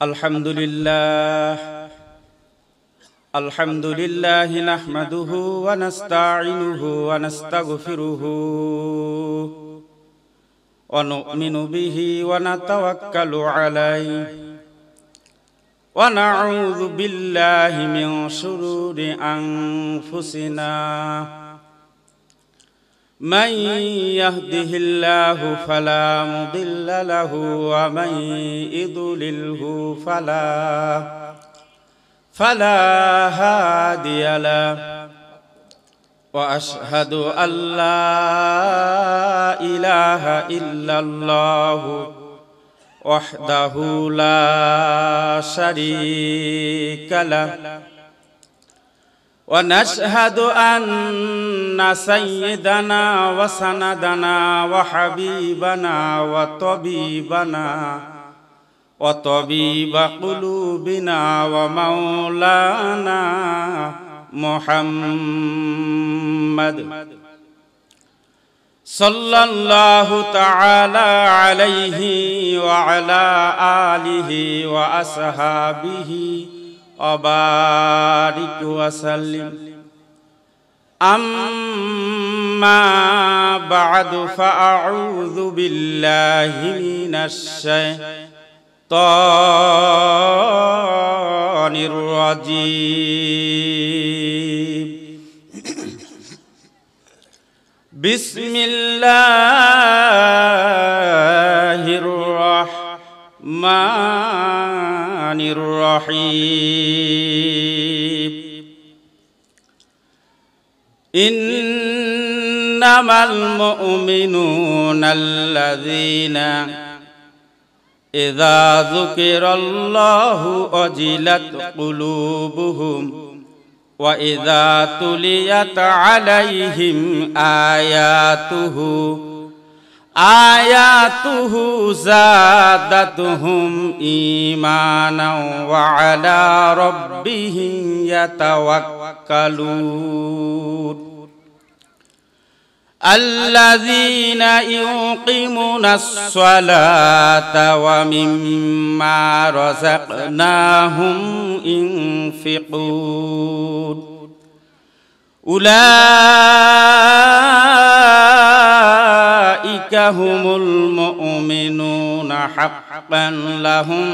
الحمد لله نحمده ونستعينه ونستغفره ونؤمن به ونتوكل عليه ونعوذ بالله من شرور أنفسنا من يهده الله فلا مضل له ومن يضلله فلا هادي له وأشهد أن لا إله إلا الله وحده لا شريك له ونشهد أن سيدنا وسندنا وحبيبنا وطبيب قلوبنا ومولانا محمد صلى الله تعالى عليه وعلى آله وأصحابه وبارك وسلم. أما بعد فأعوذ بالله من الشيطان الرجيم. بسم الله الرحمن الرحيم. إنما المؤمنون الذين إذا ذكر الله وجلت قلوبهم وإذا تليت عليهم آياته زادتهم إيمانا وعلى ربهم يتوكلون. الذين يقيمون الصلاة ومما رزقناهم ينفقون. أولئك هم المؤمنون حقا لهم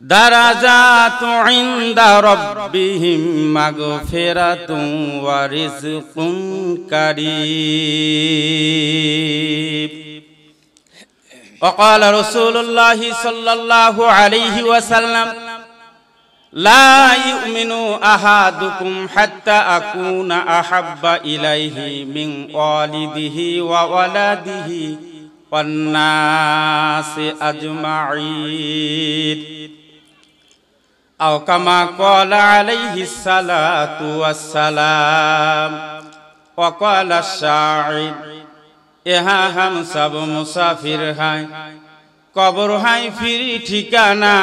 درجات عند ربهم مغفرة ورزق كريم. وقال رسول الله صلى الله عليه وسلم: لا يؤمن أحدكم حتى أكون أحب إليه من والده وولده والناس أجمعين، أو كما قال عليه الصلاة والسلام. وقال الشاعر: यहाँ हम सब मुसाफिर हैं, कब्र है फिर ठिकाना,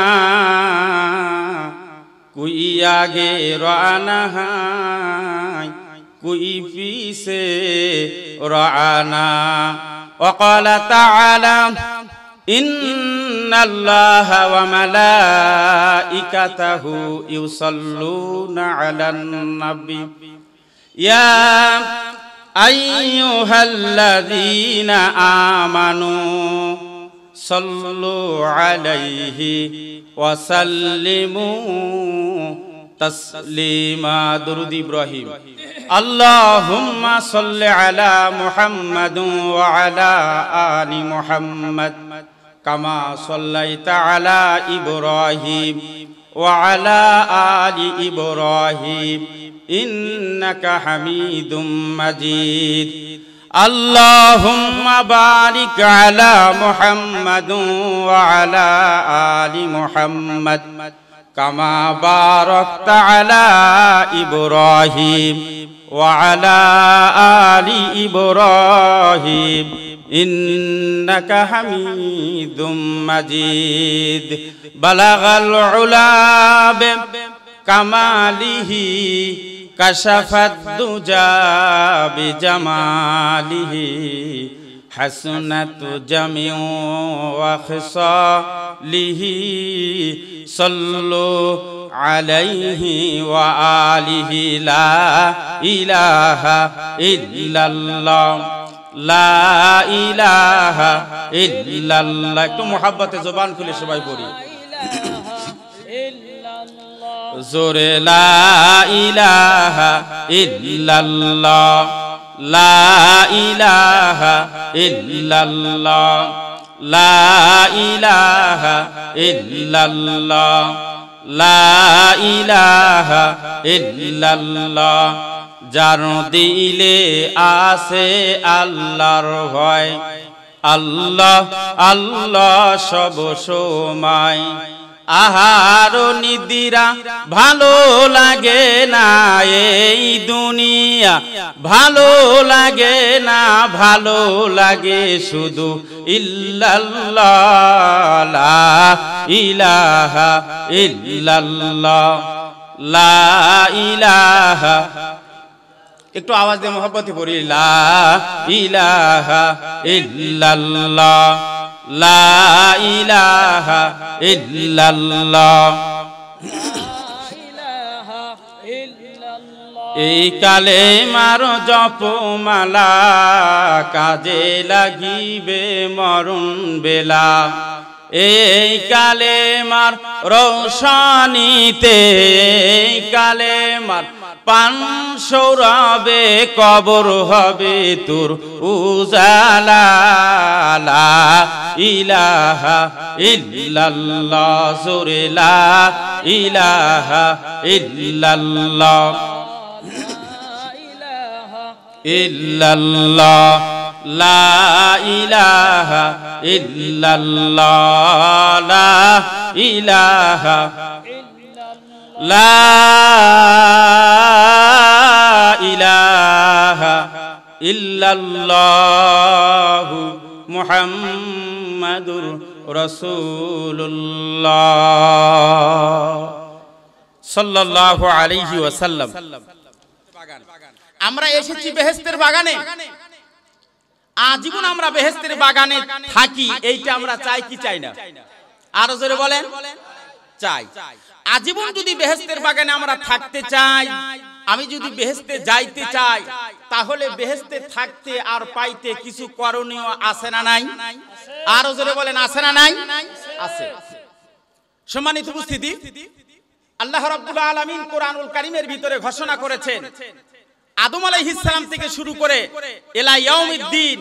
कोई आगे रवाना है, कोई पीछे रवाना। وقال تعالى: إن الله وملائكته يصلون على النبي يا أيها الذين آمنوا صلوا عليه وسلموا تسليما. درود إبراهيم. اللهم صل على محمد وعلى آل محمد كما صليت على إبراهيم وعلى آل إبراهيم إنك حميد مجيد. اللهم بارك على محمد وعلى آل محمد كما باركت على إبراهيم وعلى آل إبراهيم إنك حميد مجيد. بلغ العلا بكماله كشف الدجى بجماله हसनत जमियो वखसा लिही सल्लो अलैहि व आलिहि ला इलाहा इल्लल्लाह ला इलाहा इल्लल्लाह। तो मोहब्बत जुबान खुले सबाई बोली जोरे ला इलाहा इल्लल्लाह ला इलाहा इल्लल्लाह ला इलाहा इल्लल्लाह ला इलाहा इल्लल्लाह। जानो दिले आसे आल्लार भय आल्लाह आल्लाह सब समय आहारो निदिरा भालो लागे ना एई दुनिया भालो लागे ना भालो लागे शुधु इल्लल्लाह ला इलाहा इल्लल्लाह ला इलाहा। एक तो आवाज दे मोहब्बत बोली ला इलाहा इल्लल्लाह ला इलाहा इल्लल्लाह काले मारो जपो माला काजे लागिबे मरुण बेला এই কালেমার রৌশানিতে এই কালেমার পান সৌরভে কবর হবে তোর উজালা লা ইলাহা ইল্লাল্লাহ সুরে লা ইলাহা ইল্লাল্লাহ ইল্লাল্লাহ লা ইলাহা ইল্লাল্লাহ লা ইলাহা লা ইলাহা ইল্লাল্লাহ মুহাম্মাদুর রাসূলুল্লাহ সাল্লাল্লাহু আলাইহি ওয়াসাল্লাম। আমরা এসেছি বেহেশতের বাগানে, আজীবন আমরা বেহেশতের বাগানে থাকি, এইটা আমরা চাই কি চাই না? আরো জোরে বলেন চাই। আজীবন যদি বেহেশতের বাগানে আমরা থাকতে চাই, আমি যদি বেহেশতে যাইতে চাই, তাহলে বেহেশতে থাকতে আর পাইতে কিছু করণীয় আছে না নাই? আরো জোরে বলেন আছে না নাই? আছে। সম্মানিত উপস্থিতি, আল্লাহ রাব্বুল আলামিন কোরআনুল কারীমের ভিতরে ঘোষণা করেছেন আদম আলাইহিস সালাম থেকে শুরু করে ইলা ইয়াউমিদ্দিন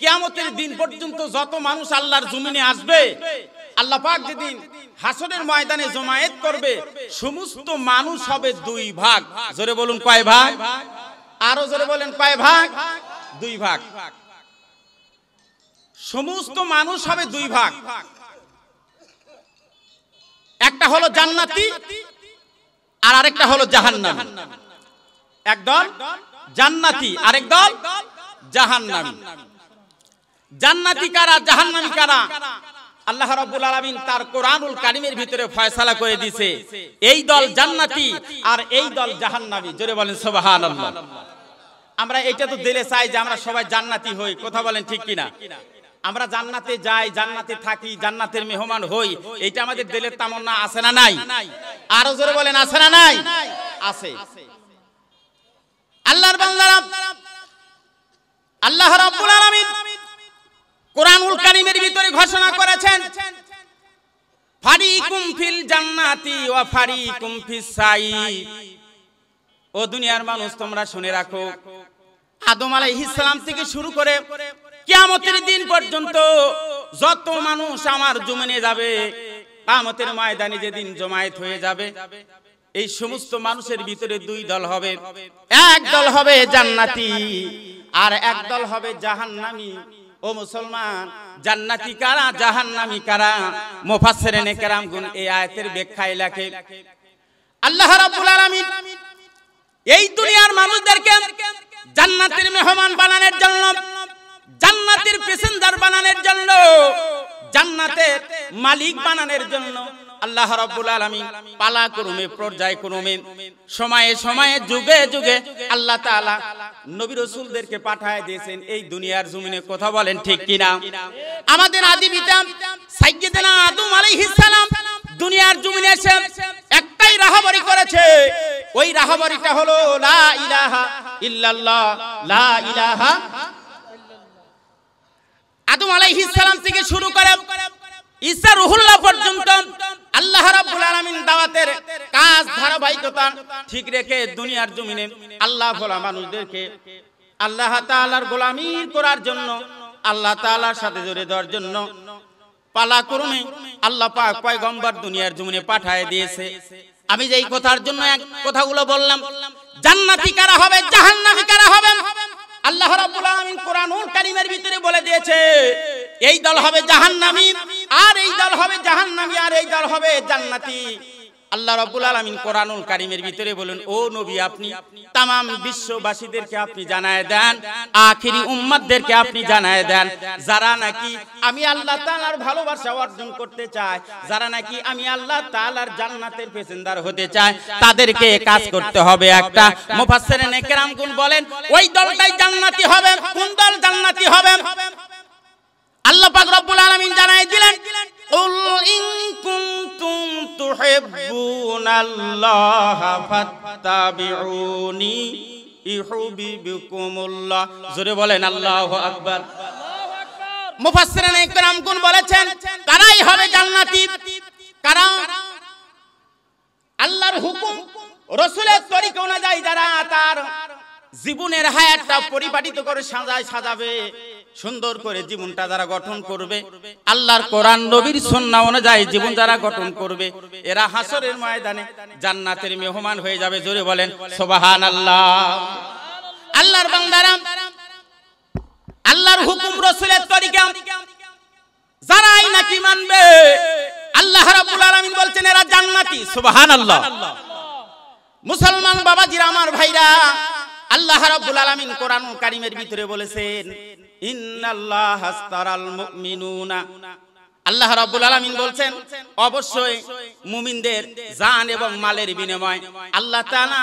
কিয়ামতের দিন পর্যন্ত যত মানুষ আল্লাহর জমিনে আসবে, আল্লাহ পাক যেদিন হাসরের ময়দানে জমায়েত করবে, সমস্ত মানুষ হবে দুই ভাগ। জোরে বলুন কয় ভাগ? আরো জোরে বলেন কয় ভাগ? দুই ভাগ। সমস্ত মানুষ হবে দুই ভাগ, একটা হলো জান্নাতি আর আরেকটা হলো জাহান্নামী। এক দল জান্নাতি, আরেক দল জাহান্নামী। জান্নাতি কারা, জাহান্নামী কারা? আল্লাহ রাব্বুল আলামিন তার কোরআনুল কারীমের ভিতরে ফয়সালা করে দিয়েছে, এই দল জান্নাতি আর এই দল জাহান্নামী। জোরে বলেন সুবহানাল্লাহ। আমরা এটা তো দিলে চাই যে আমরা সবাই জান্নাতি হই, কথা বলেন ঠিক কিনা? আমরা জান্নাতে যাই, জান্নাতে থাকি, জান্নাতের মেহমান হই, এটা আমাদের দিলের তামন্না আছে না নাই? আরো জোরে বলেন আছে না নাই? আছে। আল্লাহর বান্দারা, আল্লাহ রাব্বুল আলামিন কুরআনুল কারীমের ভিতরে ঘোষণা করেছেন ফারিকুম ফিল জান্নাতি ওয়া ফারিকুম ফিস সাঈদ। ও দুনিয়ার মানুষ, তোমরা শুনে রাখো, আদম আলাইহিস সালাম থেকে শুরু করে কিয়ামতের দিন পর্যন্ত যত মানুষ আমার জমিনে যাবে, কিয়ামতের ময়দানে যেদিন জমায়েত হয়ে যাবে, এই সমস্ত মানুষের ভিতরে দুই দল হবে, এক দল হবে জান্নাতি আর এক দল হবে জাহান্নামী। ও মুসলমান, জান্নাতি কারা জাহান্নামী কারা? মুফাসসিরিনে কেরামগণ এই আয়াতের ব্যাখ্যায় লেখে আল্লাহ রাব্বুল আলামিন এই দুনিয়ার মানুষদেরকে জান্নাতের মেহমান বানানোর জন্য, জান্নাতের প্যাসেঞ্জার বানানোর জন্য, জান্নাতের মালিক বানানোর জন্য আল্লাহ রাব্বুল আলামিন পালাক্রমে পর্যায়ক্রমে সময়ে সময়ে যুগে যুগে আল্লাহ তাআলা নবী রাসূলদেরকে পাঠিয়ে দিয়েছেন এই দুনিয়ার জমিনে। কথা বলেন ঠিক কিনা? আমাদের আদি পিতা সাইয়্যিদনা আদম আলাইহিস সালাম দুনিয়ার জমিনে এসে একটাই রাহবারি করেছে, ওই রাহবারিটা হলো লা ইলাহা ইল্লাল্লাহ, লা ইলাহা ইল্লাল্লাহ। আদম আলাইহিস সালাম থেকে শুরু করে ঈসা রুহুল্লাহ পর্যন্ত আল্লাহ রাব্বুল আলামিন দাওয়াতের কাজ ধারাবাহিকতা ঠিক রেখে দুনিয়ার জমিনে আল্লাহ ভোলা মানুষদেরকে আল্লাহ তাআলার গোলামি করার জন্য, আল্লাহ তাআলার সাথে জড়ে ধরার জন্য পালাক্রমে আল্লাহ পাক পয়গম্বর দুনিয়ার জমিনে পাঠিয়ে দিয়েছে। আমি যেই কথার জন্য এক কথাগুলো বললাম, জান্নাতি কারা হবে, জাহান্নামী কারা হবে, আল্লাহ রাব্বুল আলামিন কোরআনুল কারীমের ভিতরে বলে দিয়েছে এই দল হবে জাহান্নামী, আর এই দল হবে জাহান্নামী, আর এই দল হবে জান্নাতি। আল্লাহ রাব্বুল আলামিন কোরআনুল কারীমের ভিতরে বলেন, ও নবী আপনি तमाम বিশ্ববাসীদেরকে আপনি জানায় দেন, আখিরি উম্মতদেরকে আপনি জানায় দেন, যারা নাকি আমি আল্লাহ তাআলার ভালোবাসা অর্জন করতে চায়, যারা নাকি আমি আল্লাহ তাআলার জান্নাতের পেশেন্দার হতে চায়, তাদেরকে কাজ করতে হবে একটা। মুফাসসিরিনে কেরামগণ বলেন ওই দলটাই জান্নাতি হবে। কোন দল জান্নাতি হবে? আল্লাহ পাক রব্বুল আলামিন জানায় দিলেন, কুল ইন কুনতুম তুহিব্বুনাল্লাহা ফাত্তাবিউনি ইউহিব্বুকুমুল্লাহ। জোরে বলেন আল্লাহু আকবার, আল্লাহু আকবার। মুফাসসিরিনে কেরামগণ বলেছেন কারাই হবে জান্নাতি, কারা আল্লাহর হুকুম রাসূলের তরিকা অনুযায়ী যারা তার জীবনের হায়াতটা পরিপাটিত করে সাজাবে, সুন্দর করে জীবনটা যারা গঠন করবে, আল্লাহর কোরআন নবীর সুন্নাহ অনুযায়ী জীবন যারা গঠন করবে, এরা হাসরের ময়দানে জান্নাতের মেহমান হয়ে যাবে। জোরে বলেন সুবহানাল্লাহ। আল্লাহর বান্দারা আল্লাহর হুকুম রাসূলের তরিকা যারাই নাকি মানবে, আল্লাহ রাব্বুল আলামিন বলছেন এরা জান্নাতি। সুবহানাল্লাহ। মুসলমান বাবাজিরা, আমার ভাইরা, আল্লাহ রাব্বুল আলামিন কোরআনুল কারীমের ভিতরে বলেছেন ইন্নাল্লাহা আস্তারাল মুমিনুনা, আল্লাহ রাব্বুল আলামিন বলেন অবশ্যই মুমিনদের জান এবং মালের বিনিময়ে আল্লাহ তাআলা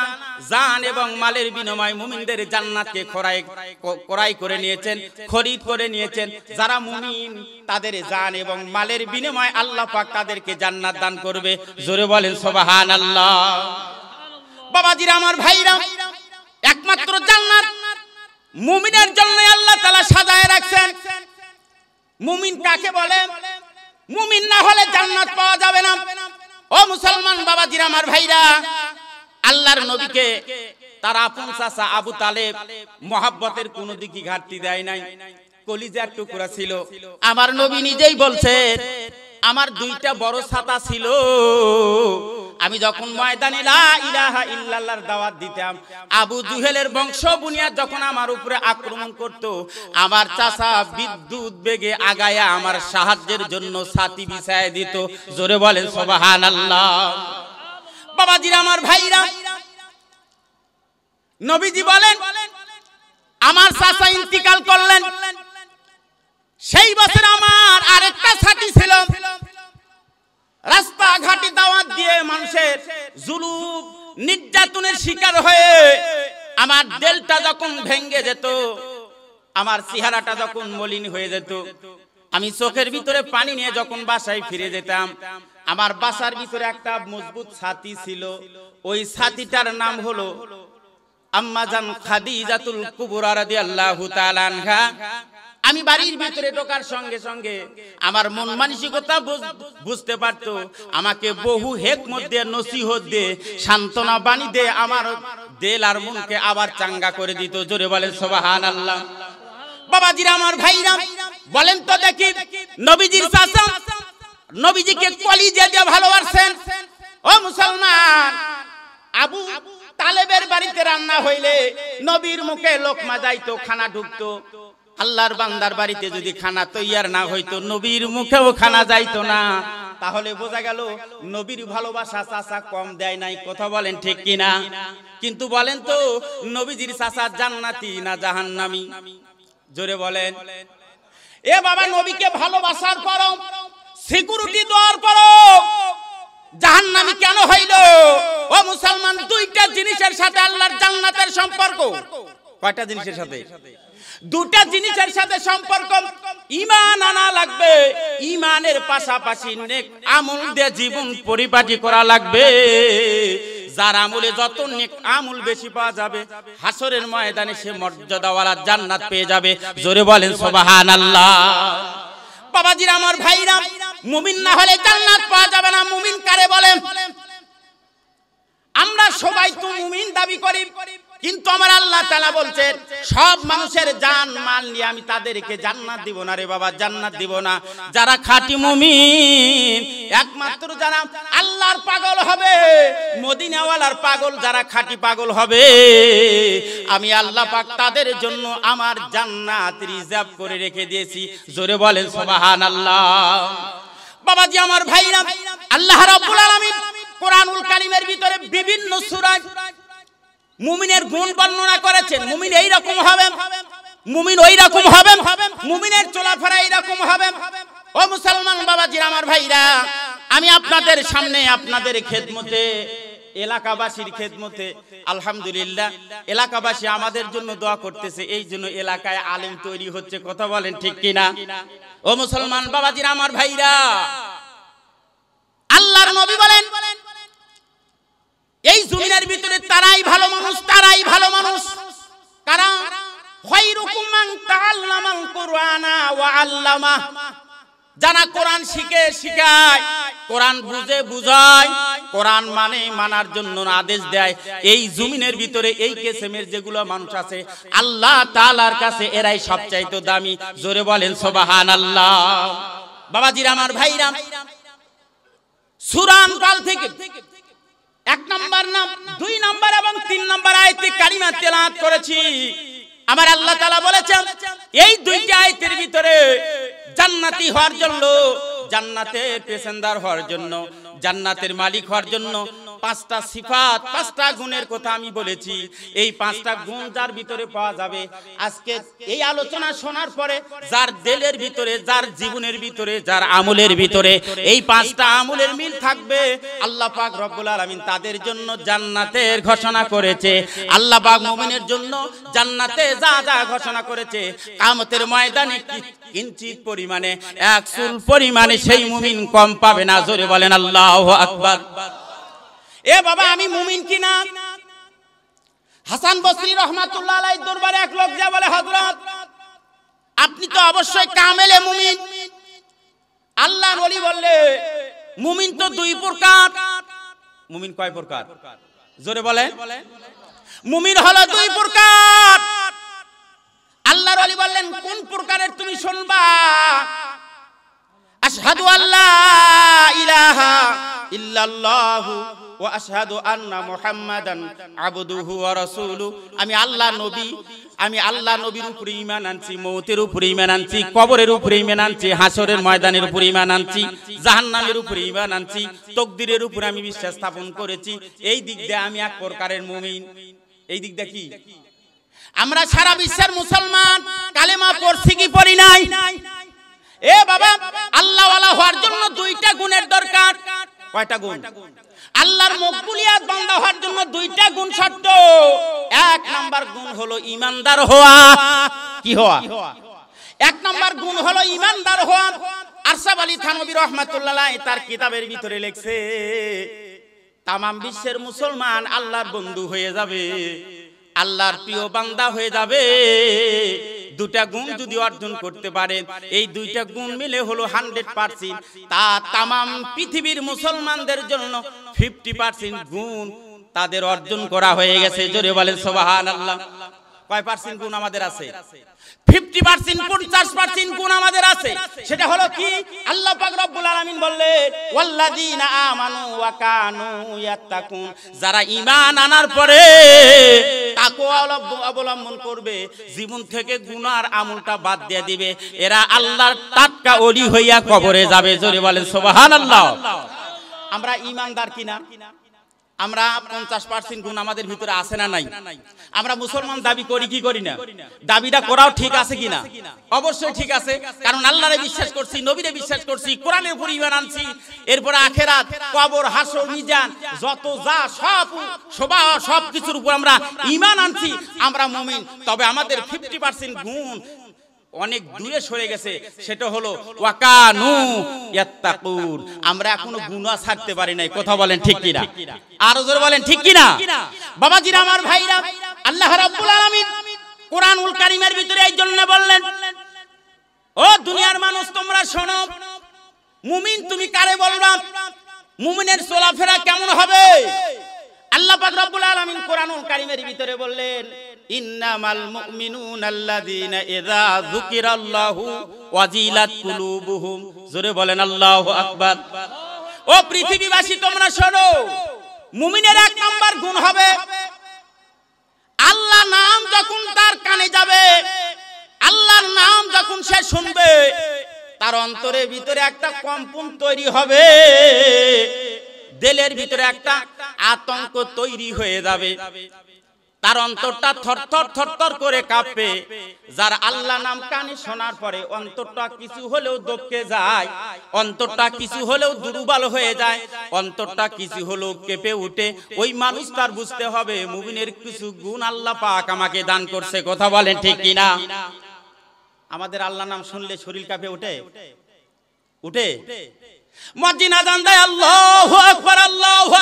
জান এবং মালের বিনিময়ে মুমিনদের জান্নাতকে ক্রয় করে নিয়েছেন, খরিদ করে নিয়েছেন। যারা মুমিন তাদের জান এবং মালের বিনিময়ে আল্লাহ পাক তাদেরকে জান্নাত দান করবে। জোরে বলেন সুবহানাল্লাহ। বাবাজিরা, আমার ভাইরা, একমাত্র জান্নাত মুমিনের জন্য আল্লাহ তাআলা সাজায় রাখছেন। মুমিন কাকে বলে? মুমিন না হলে জান্নাত পাওয়া যাবে না। ও মুসলমান বাবাজিরা, আমার ভাইরা, আল্লাহর নবীকে তার আপন চাচা আবু তালেব মহব্বতের কোনো দিকে ঘাটতি দেয় নাই, কলিজার টুকরা ছিল। আমার নবী নিজেই বলছেন আমার দুইটা বড় ছাতা ছিল, আমি যখন ময়দানে লা ইলাহা ইল্লাল্লাহর দাওয়াত দিতাম, আবু জুহেলের বংশ বুনিয়া যখন আমার উপরে আক্রমণ করত, আমার চাচা বিদ্যুৎ বেগে আগায়া আমার সাহায্যের জন্য ছাতি বিছায়ে দিত। জোরে বলেন সুবহানাল্লাহ। বাবাজিরা, আমার ভাইরা, নবীজি বলেন আমার চাচা ইন্তিকাল করলেন, সেই বছর আমার আরেকটা ছাতি ছিল। রাস্তা ঘাটে দাওয়াত দিয়ে মানুষের জুলুম নির্যাতনের শিকার হয়ে আমার দেলটা যখন ভেঙে যেত, আমার চেহারাটা যখন মলিন হয়ে যেত, আমি চোখের ভিতরে পানি নিয়ে যখন বাসায় ফিরে যেতাম, আমার বাসার ভিতরে একটা মজবুত ছাতি ছিল, ওই ছাতিটার নাম হলো আম্মা জান খাদিজাতুল কুবরা রাদিয়াল্লাহু তাআলা আনহা। আমি বাড়ির ভিতরে ঢোকার সঙ্গে সঙ্গে আমার মন মানসিকতা বুঝতে পারত, আমাকে বহু হিকমত দিয়ে, নসিহত দিয়ে, সান্ত্বনা বাণী দিয়ে আমার দিল আর মনকে আবার চাঙ্গা করে দিত। জোরে বলেন সুবহানাল্লাহ। বাবাজিরা, আমার ভাইরা, বলেন তো দেখি নবীজির চাচা নবীজিকে কলিজা দিয়ে ভালোবাসেন। ও মুসলমান, আবু তালেবের বাড়িতে রান্না হইলে নবীর মুখে লোকমা যাইতো, খানা ঢুকতো। আল্লাহর বান্দার বাড়িতে যদি খানা তৈয়ার না হইতো, নবীর মুখেও খানা যাইতো না। তাহলে বোঝা গেল নবীর ভালোবাসা চাচা কম দেয় নাই। কথা বলেন ঠিক কিনা? কিন্তু বলেন তো নবীজির চাচা জান্নাতি না জাহান্নামী? জোরে বলেন। এ বাবা, নবীকে ভালোবাসার পরম সিকিউরিটি দেওয়ার পরও কেন হইল ও মুসলমান দুইটা জিনিসের সাথে আল্লাহর জান্নাতের সম্পর্ক কয়টা জিনিসের সাথে দুটা জিনিসের সাথে সম্পর্ক ঈমান আনা লাগবে ঈমানের পাশাপাশি নেক আমল দিয়ে জীবন পরিপাটি করা লাগবে যার আমলে যত নেক আমল বেশি পাওয়া যাবে হাসরের ময়দানে সে মর্যাদাওয়ালা জান্নাত পেয়ে যাবে জোরে বলেন সুবহানাল্লাহ বাবাজির আমার ভাইরা মুমিন না হলে জান্নাত পাওয়া যাবে না মুমিন কারে বলেন আমরা সবাই তো মুমিন দাবি করি কিন্তু আমার আল্লাহ তাআলা বলেন সব মানুষের জান মাল নিয়ে আমি তাদেরকে জান্নাত দিব না রে বাবা জান্নাত দিব না যারা খাঁটি মুমিন একমাত্র যারা আল্লাহর পাগল হবে মদিনাওয়ালার পাগল যারা খাঁটি পাগল হবে আমি আল্লাহ পাক তাদের জন্য আমার জান্নাত রিজার্ভ করে রেখে দিয়েছি জোরে বলেন সুবহানাল্লাহ বাবাজি আমার ভাইরা আল্লাহ রাব্বুল আলামিন কোরআনুল কারীমের ভিতরে বিভিন্ন সূরা মুমিনের গুণ বর্ণনা করেছেন মুমিন এই রকম হবে মুমিন ওই রকম হবে মুমিনের চলাফেরা এই রকম হবে ও মুসলমান বাবাজিরা আমার ভাইরা আমি আপনাদের সামনে আপনাদের খেদমতে এলাকাবাসীর খেদমতে আলহামদুলিল্লাহ এলাকাবাসী আমাদের জন্য দোয়া করতেছে এইজন্য এলাকায় আলেম তৈরি হচ্ছে কথা বলেন ঠিক কি না ও মুসলমান বাবাজিরা আমার ভাইরা আল্লাহর নবী বলেন এই জমিনের ভিতরে তারাই ভালো মানুষ কারা খায়রুকুম মান তাআল্লামাল কুরআনা ওয়া আল্লামা যারা কোরআন শিখে শিখায় কোরআন বুঝে বুঝায় কোরআন মানে মানার জন্য আদেশ দেয় এই জমিনের ভিতরে এই কেসেমের যেগুলো মানুষ আছে আল্লাহ তাআলার কাছে এরাই সবচাইতে দামি জোরে বলেন সুবহানাল্লাহ বাবাজিরা আমার ভাইরা সূরা আনফাল থেকে এক নম্বর নাম দুই নম্বর এবং তিন নম্বর আয়াতে কারিমা তেলাওয়াত করেছি আমার আল্লাহ তাআলা বলেছেন এই দুইটা আয়াতের ভিতরে জান্নাতি হওয়ার জন্য জান্নাতে পেশেন্দার হওয়ার জন্য জান্নাতের মালিক হওয়ার জন্য পাঁচটা সিফাত পাঁচটা গুণের কথা আমি বলেছি এই পাঁচটা গুণ যার ভিতরে পাওয়া যাবে আজকে এই আলোচনা শোনার পরে যার দিলের ভিতরে যার জীবনের ভিতরে যার আমলের ভিতরে এই পাঁচটা আমলের মিল থাকবে আল্লাহ পাক রব্বুল আলামিন তাদের জন্য জান্নাতের ঘোষণা করেছে আল্লাহ পাক মুমিনের জন্য জান্নাতে যা যা ঘোষণা করেছে কিয়ামতের ময়দানে কিঞ্চিত পরিমাণে এক চুল পরিমাণে সেই মুমিন কম পাবে না জোরে বলেন আল্লাহু আকবার এ বাবা আমি মুমিন কি না হাসান বসরি রাহমাতুল্লাহ আলাইহির দরবারে এক লোক যা বলে হযরত আপনি তো অবশ্যই কামেলে মুমিন আল্লাহর ওলি বললে মুমিন তো দুই প্রকার মুমিন কয় প্রকার জোরে বলেন মুমিন হলো দুই প্রকার আল্লাহর ওলি বললেন কোন প্রকারের তুমি শুনবা আশহাদু আল্লা ইলাহা ইল্লাল্লাহু ওয়া আশহাদু আন্না মুহাম্মাদান আবদুহু ওয়া রাসূলুহু আমি আল্লাহ নবীর উপর ঈমান আনছি মওতের উপর ঈমান আনছি কবরের উপর ঈমান আনছি হাসরের ময়দানের উপর ঈমান আনছি জাহান্নামের উপর ঈমান আনছি তাকদীরের উপর আমি বিশ্বাস স্থাপন করেছি এই দিক দিয়ে আমি এক প্রকারের মুমিন এই দিক দিয়ে কি আমরা সারা বিশ্বের মুসলমান কালেমা পড়ছি কি পড়ি নাই এ বাবা আল্লাহ ওয়ালা হওয়ার জন্য দুইটা গুণের দরকার কয়টা গুণ আল্লাহর মকবুলিয়াত বান্দা হওয়ার জন্য দুইটা গুণ শর্ত এক নাম্বার গুণ হলো ঈমানদার হওয়া কি হওয়া এক নাম্বার গুণ হলো ঈমানদার হওয়া আরশাব আলী থানবী রাহমাতুল্লাহ আলাইহি তার কিতাবের ভিতরে লিখছে तमाम বিশ্বের মুসলমান আল্লাহর বন্ধু হয়ে যাবে আল্লাহর প্রিয় বান্দা হয়ে যাবে দুটা গুণ যদি অর্জন করতে পারে এই দুইটা গুণ মিলে হলো 100% তা तमाम পৃথিবীর মুসলমানদের জন্য 50% গুণ তাদের অর্জন করা হয়ে গেছে জোরে বলেন সুবহানাল্লাহ কয় % গুণ আমাদের আছে 50% 50% গুণ আমাদের আছে সেটা হলো কি আল্লাহ পাক রব্বুল আলামিন বললেন ওয়াল্লাযিনা আমানু ওয়া কানু ইয়াত্তাকুন যারা ঈমান আনার পরে তাকওয়া অবলম্বন করবে জীবন থেকে গুনার আমলটা বাদ দিয়ে দিবে এরা আল্লাহর টাটকা ওলি হইয়া কবরে যাবে জোরে বলেন সুবহানাল্লাহ আমরা ঈমানদার কিনা আমরা 50% গুণ আমাদের ভিতরে আছে না নাই আমরা মুসলমান দাবি করি কি করি না দাবিটা করাও ঠিক আছে কিনা অবশ্যই ঠিক আছে কারণ আল্লাহরে বিশ্বাস করছি নবীরে বিশ্বাস করছি কোরআনের উপর ঈমান আনছি এরপর আখিরাত কবর হাসর মিজান যত যা সব সবকিছুর উপর আমরা ঈমান আনছি আমরা মুমিন তবে আমাদের 50% গুণ অনেক দূরে সরে গেছে সেটা হলো ওয়াকানু ইত্তাকুন আমরা এখনো গুনাহ ছাড়তে পারি নাই কথা বলেন ঠিক কি না আর জোরে বলেন ঠিক কি না বাবাজিরা আমার ভাইরা আল্লাহ রাব্বুল আলামিন কুরআনুল কারীমের ভিতরে এইজন্য বললেন ও দুনিয়ার মানুষ তোমরা শোনো মুমিন তুমি কারে বলবা মুমিনের চলাফেরা কেমন হবে আল্লাহ পাক রব্বুল আলামিন কুরআনুল কারীমের ভিতরে বললেন ইন্নামাল মুমিনুনাল্লাযীনা ইযা যুকিরাল্লাহু ওয়াজিলাত কুলুবুহুম জোরে বলেন আল্লাহু আকবার ও পৃথিবীবাসী তোমরা শোনো মুমিনের এক নাম্বার গুণ হবে আল্লাহ নাম যখন তার কানে যাবে আল্লাহর নাম যখন সে শুনবে তার অন্তরের ভিতরে একটা কম্পন তৈরি হবে দিলের ভিতরে একটা আতঙ্ক তৈরি হয়ে যাবে তার অন্তরটা থরথর থরথর করে কাঁপে যার আল্লাহ নাম কানে শোনার পরে অন্তরটা কিছু হলেও দবকে যায় অন্তরটা কিছু হলেও দুর্বল হয়ে যায় অন্তরটা কিছু হলেও কেঁপে ওঠে ওই মানুষটার বুঝতে হবে মুমিনের কিছু গুণ আল্লাহ পাক আমাকে দান করছে কথা বলেন ঠিক কি না আমাদের আল্লাহ নাম শুনলে শরীর কাঁপে ওঠে ওঠে মদিনা আযান দেয় আল্লাহু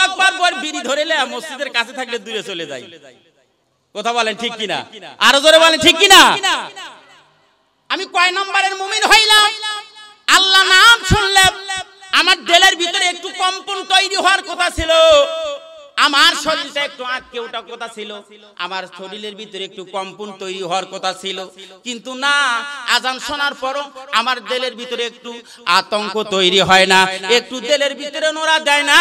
আকবার বলে বিড়ি ধরে লে মসজিদের কাছে থাকলে দূরে চলে যায় কথা বলেন ঠিক কিনা আর জোরে বলেন ঠিক কিনা আমি কয় নম্বরের মুমিন হইলাম আল্লাহ নাম শুনলে আমার দেলের ভিতরে একটু কম্পন তৈরি হওয়ার কথা ছিল আমার শরীরটা একটু আটকে ওঠার কথা ছিল আমার শরীরের ভিতরে একটু কম্পন তৈরি হওয়ার কথা ছিল কিন্তু না আযান শোনার পরও আমার দেলের ভিতরে একটু আতঙ্ক তৈরি হয় না একটু দেলের ভিতরে নোরা যায় না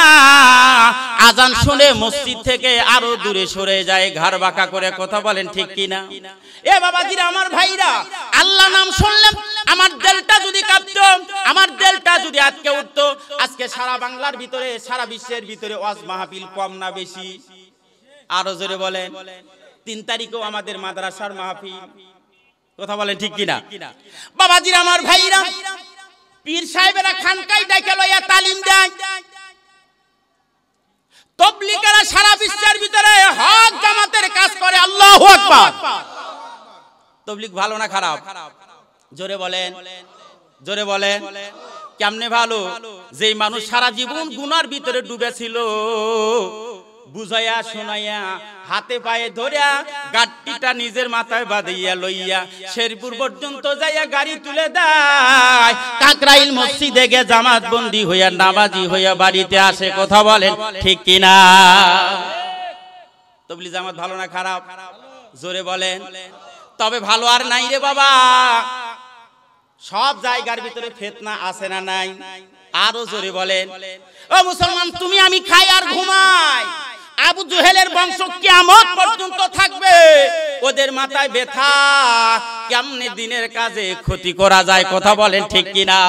আযান শুনে মসজিদ থেকে আরো দূরে সরে যায় ঘর বাঁকা করে কথা বলেন ঠিক কি না এ বাবাজিরা আমার ভাইরা আল্লাহ নাম শুনলাম আমার দেলটা যদি কাঁপতো আমার দেলটা যদি আটকে উঠতো আজকে সারা বাংলার ভিতরে সারা বিশ্বের ভিতরে ওয়াজ মাহফিল কম না বেশি আর জোরে বলেন 3 তারিখেও আমাদের মাদ্রাসার মাহফিল কথা বলেন ঠিক কি না বাবাজিরা আমার ভাইরা পীর সাহেবেরা খানকায় ডেকে লয়া তালিম দেয় তাবলীগেরা সারা বিশ্বের ভিতরে হক জামাতের কাজ করে আল্লাহু আকবার তাবলীগ ভালো না খারাপ জোরে বলেন কেমনে ভালো যেই মানুষ সারা জীবন গুনার ভিতরে ডুবে ছিল বুঝায়া শোনায়া হাতে পায়ে ধরিয়া গাড়িটা নিজের মাথায় বাঁধিয়া লইয়া শেরপুর পর্যন্ত যাইয়া গাড়ি তুলে দেয় কাকরাইল মসজিদে গিয়ে জামাতবন্দি হইয়া নামাজি হইয়া বাড়িতে আসে কথা বলেন ঠিক কিনা তাবলীগ জামাত ভালো না খারাপ জোরে বলেন তবে ভালো আর নাই রে বাবা সব জায়গার ভিতরে ফিতনা আছে না নাই আরো জোরে বলেন ও মুসলমান তুমি আমি খাই আর ঘুমাই আবু জুহেলের বংশ কিয়ামত পর্যন্ত থাকবে ওদের মাথায় ব্যথা কেমনে দিনের কাজে ক্ষতি করা যায় কথা বলেন ঠিক কি না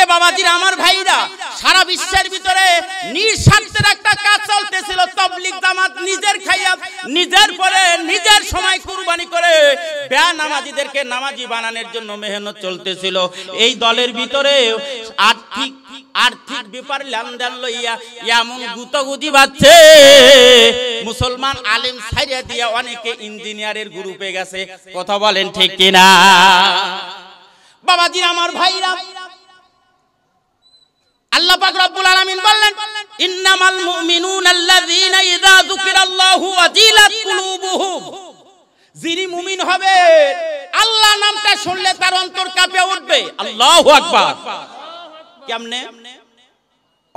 এ বাবাজিরা আমার ভাইরা সারা বিশ্বের ভিতরে নিঃস্বার্থের একটা কাজ চলতেছিল তাবলীগ জামাত নিজের খাইয়া নিজের পরে নিজের সময় কুরবানি করে বেনামাজিদেরকে নামাজি বানানোর জন্য মেহনত চলতেছিল এই দলের ভিতরে আর্থিক আর্থিক ব্যাপার লেনদেন লইয়া এমন গুতগুজি বাজছে মুসলমান আলেম ছাইরা দিয়া অনেকে ইঞ্জিনিয়ারের গ্রুপে গেছে কথা বলেন ঠিক কিনা বাবাজিরা আমার ভাইরা আল্লাহ পাক রব্বুল আলামিন বললেন ইন্নামাল মুমিনুনাল্লাযীনা ইযা যুকিরাল্লাহু ওয়াজিলাত কুলুবুহুম যিনি মুমিন হবে আল্লাহ নামটা শুনলে তার অন্তর কাঁপে উঠবে আল্লাহু আকবার কেমনে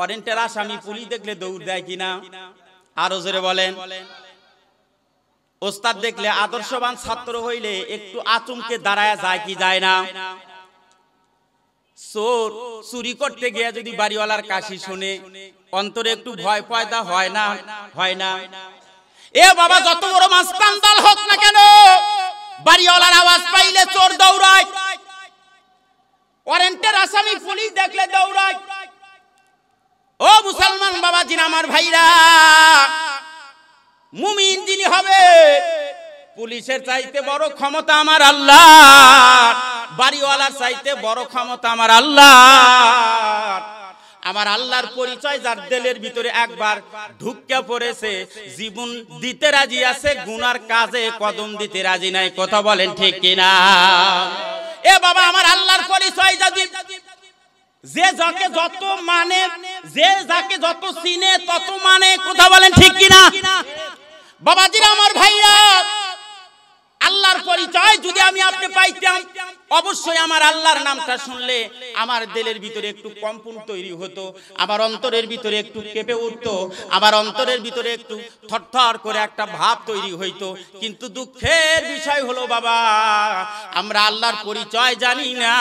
অরেন্টের আসামি পুলিশ দেখলে দৌড় দেয় কিনা আর জোরে বলেন ওস্তাদ দেখলে আদর্শবান ছাত্র হইলে একটু আচমকে দাঁড়ায় যায় কি যায় না চোর চুরি করতে গিয়ে যদি বাড়িওয়ালার কাশি শুনে অন্তরে একটু ভয় পয়দা হয় না হয় না এ বাবা যত বড় মাস্তান দল হোক না কেন বাড়িওয়ালার আওয়াজ পাইলে চোর দৌড়ায় ওয়ারেন্টের আসামি পুলিশ দেখলে দৌড়ায় ओ मुसलमान बाबा जी आमार भाईरा मुमिन जिनि हबे पुलिशेर चाइते बड़ क्षमता आमार आल्लाह बाड़ीवालार चाइते बड़ क्षमता आमार आल्लाह आमार आल्लाहर परिचय जार दिलेर भितरे एकबार ढुके पड़ेछे जीवन दिते राजी आछे गुनार काजे कदम दिते राजी नाई कथा बोलेन ठीक किना ए बाबा आमार आल्लाहर परिचय जदि जे जाके যত माने जे जाके যত চিনে তত মানে কথা বলেন ঠিক কিনা বাবাজিরা আমার ভাইরা আল্লাহর পরিচয় যদি আমি আপনি পাইতাম অবশ্যই আমার আল্লাহর নামটা শুনলে আমার দিলের ভিতরে একটু কম্পন তৈরি হতো আমার অন্তরের ভিতরে একটু কেঁপে উঠতো আমার অন্তরের ভিতরে একটু থরথর করে একটা ভাব তৈরি হইতো কিন্তু দুঃখের বিষয় হলো বাবা আমরা আল্লাহর পরিচয় জানি না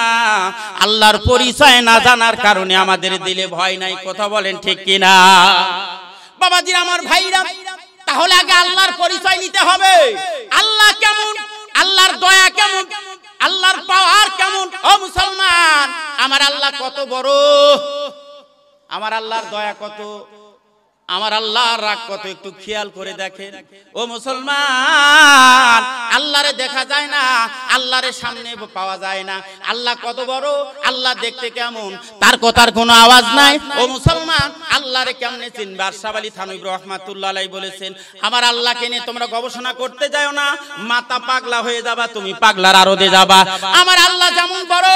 আল্লাহর পরিচয় না জানার কারণে আমাদের দিলে ভয় নাই কথা বলেন ঠিক কি না বাবাজিরা আমার ভাইরা তাহলে আগে আল্লাহর পরিচয় নিতে হবে আল্লাহ কেমন আল্লাহর দয়া কেমন আল্লাহর পাওয়ার কেমন ও মুসলমান আমার আল্লাহ কত বড় আমার আল্লাহর দয়া কত আমার আল্লাহর রাগ কত একটু খেয়াল করে দেখেন ও মুসলমান আল্লাহরে দেখা যায় না আল্লাহর সামনে পাওয়া যায় না আল্লাহ কত বড় আল্লাহ দেখতে কেমন তার কথার কোনো আওয়াজ নাই ও মুসলমান আল্লাহরে কেমনে চিনবার সাবালি থানবী রহমাতুল্লাহ আলাইহি বলেছেন আমার আল্লাহকে নিয়ে তোমরা গবেষণা করতে যাও না মাথা পাগলা হয়ে যাবা তুমি পাগলার আরদে যাবা আমার আল্লাহ যেমন বড়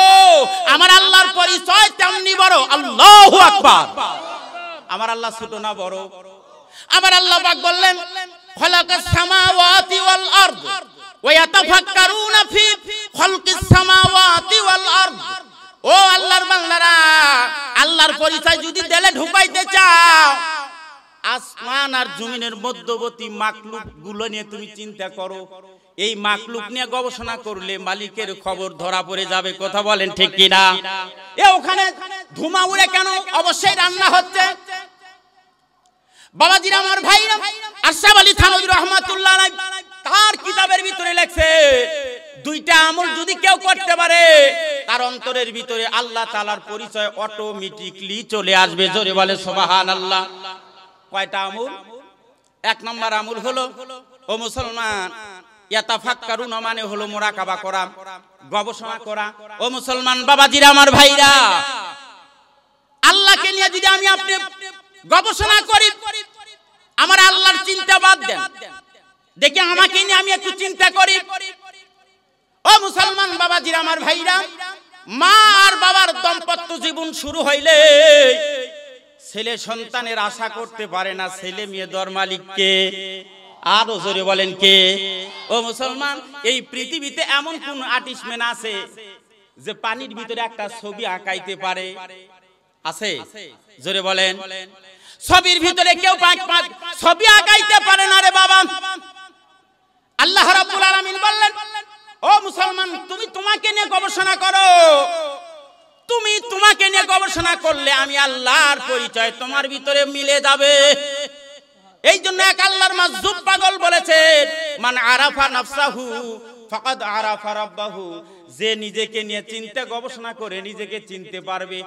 আমার আল্লাহর পরিচয় তেমনি বড় আল্লাহু আকবার আমার আল্লাহ ছোট না বড় আমার আল্লাহ পাক বললেন খলাকাস সামাওয়াতি ওয়াল আরদ ওয়া ইয়াতাফাক্কারুনা ফি খলকিস সামাওয়াতি ওয়াল আরদ ও আল্লাহর বান্দারা আল্লাহর পরিচয় যদি দিলে ঢুকাইতে চাও আসমান আর জমিনের মধ্যবর্তী মাখলুকগুলো নিয়ে তুমি চিন্তা করো এই মাখলুক নিয়ে গবেষণা করলে মালিকের খবর ধরা পড়ে যাবে কথা বলেন ঠিক কি না এ ওখানে ধুমা উড়ে কেন অবশ্যই রান্না হচ্ছে বাবাজিরা আমার ভাইরা আশরাফ আলী থানভী রহমাতুল্লাহ আলাইহি তার কিতাবের ভিতরে লেখছে দুইটা আমল যদি কেউ করতে পারে তার অন্তরের ভিতরে আল্লাহ তাআলার পরিচয় অটোমেটিক্যালি চলে আসবে জোরে বলে সুবহানাল্লাহ কয়টা আমল এক নম্বর আমল হলো ও মুসলমান ইয়াতাফাক্কারুনা মানে হলো মুরাকাবা করা গবেষণা করা ও মুসলমান বাবাজিরা আমার ভাইরা আল্লাহকে নিয়ে যদি আমি আপনি গবেষণা করি আমার আল্লাহর চিন্তা বাদ দেন দেখি আমাকে নিয়ে আমি একটু চিন্তা করি ও মুসলমান বাবাজিরা আমার ভাইরা মা আর বাবার দম্পত্য জীবন শুরু হইলে ছেলে সন্তানের আশা করতে পারে না ছেলে মেয়ে দরমালিককে আর জোরে বলেন কে ও মুসলমান এই পৃথিবীতে এমন কোন আর্টিস্টম্যান আছে যে পানির ভিতরে একটা ছবি আঁকাইতে পারে আছে জোরে বলেন ছবির ভিতরে কেউ ছবি আঁকাইতে পারে না রে বাবা আল্লাহ রাব্বুল আলামিন বললেন ও মুসলমান তুমি তোমাকে নিয়ে গবেষণা করো তুমি তোমাকে নিয়ে গবেষণা করলে আমি আল্লাহর পরিচয় তোমার ভিতরে মিলে যাবে এই জন্য এক আল্লাহর মাজুব পাগল বলেছেন মান আরাফা নাফসাহু ফাকাদ আরাফা রাব্বাহু যে নিজেকে নিয়ে চিন্তা গবেষণা করে নিজেকে চিনতে পারবে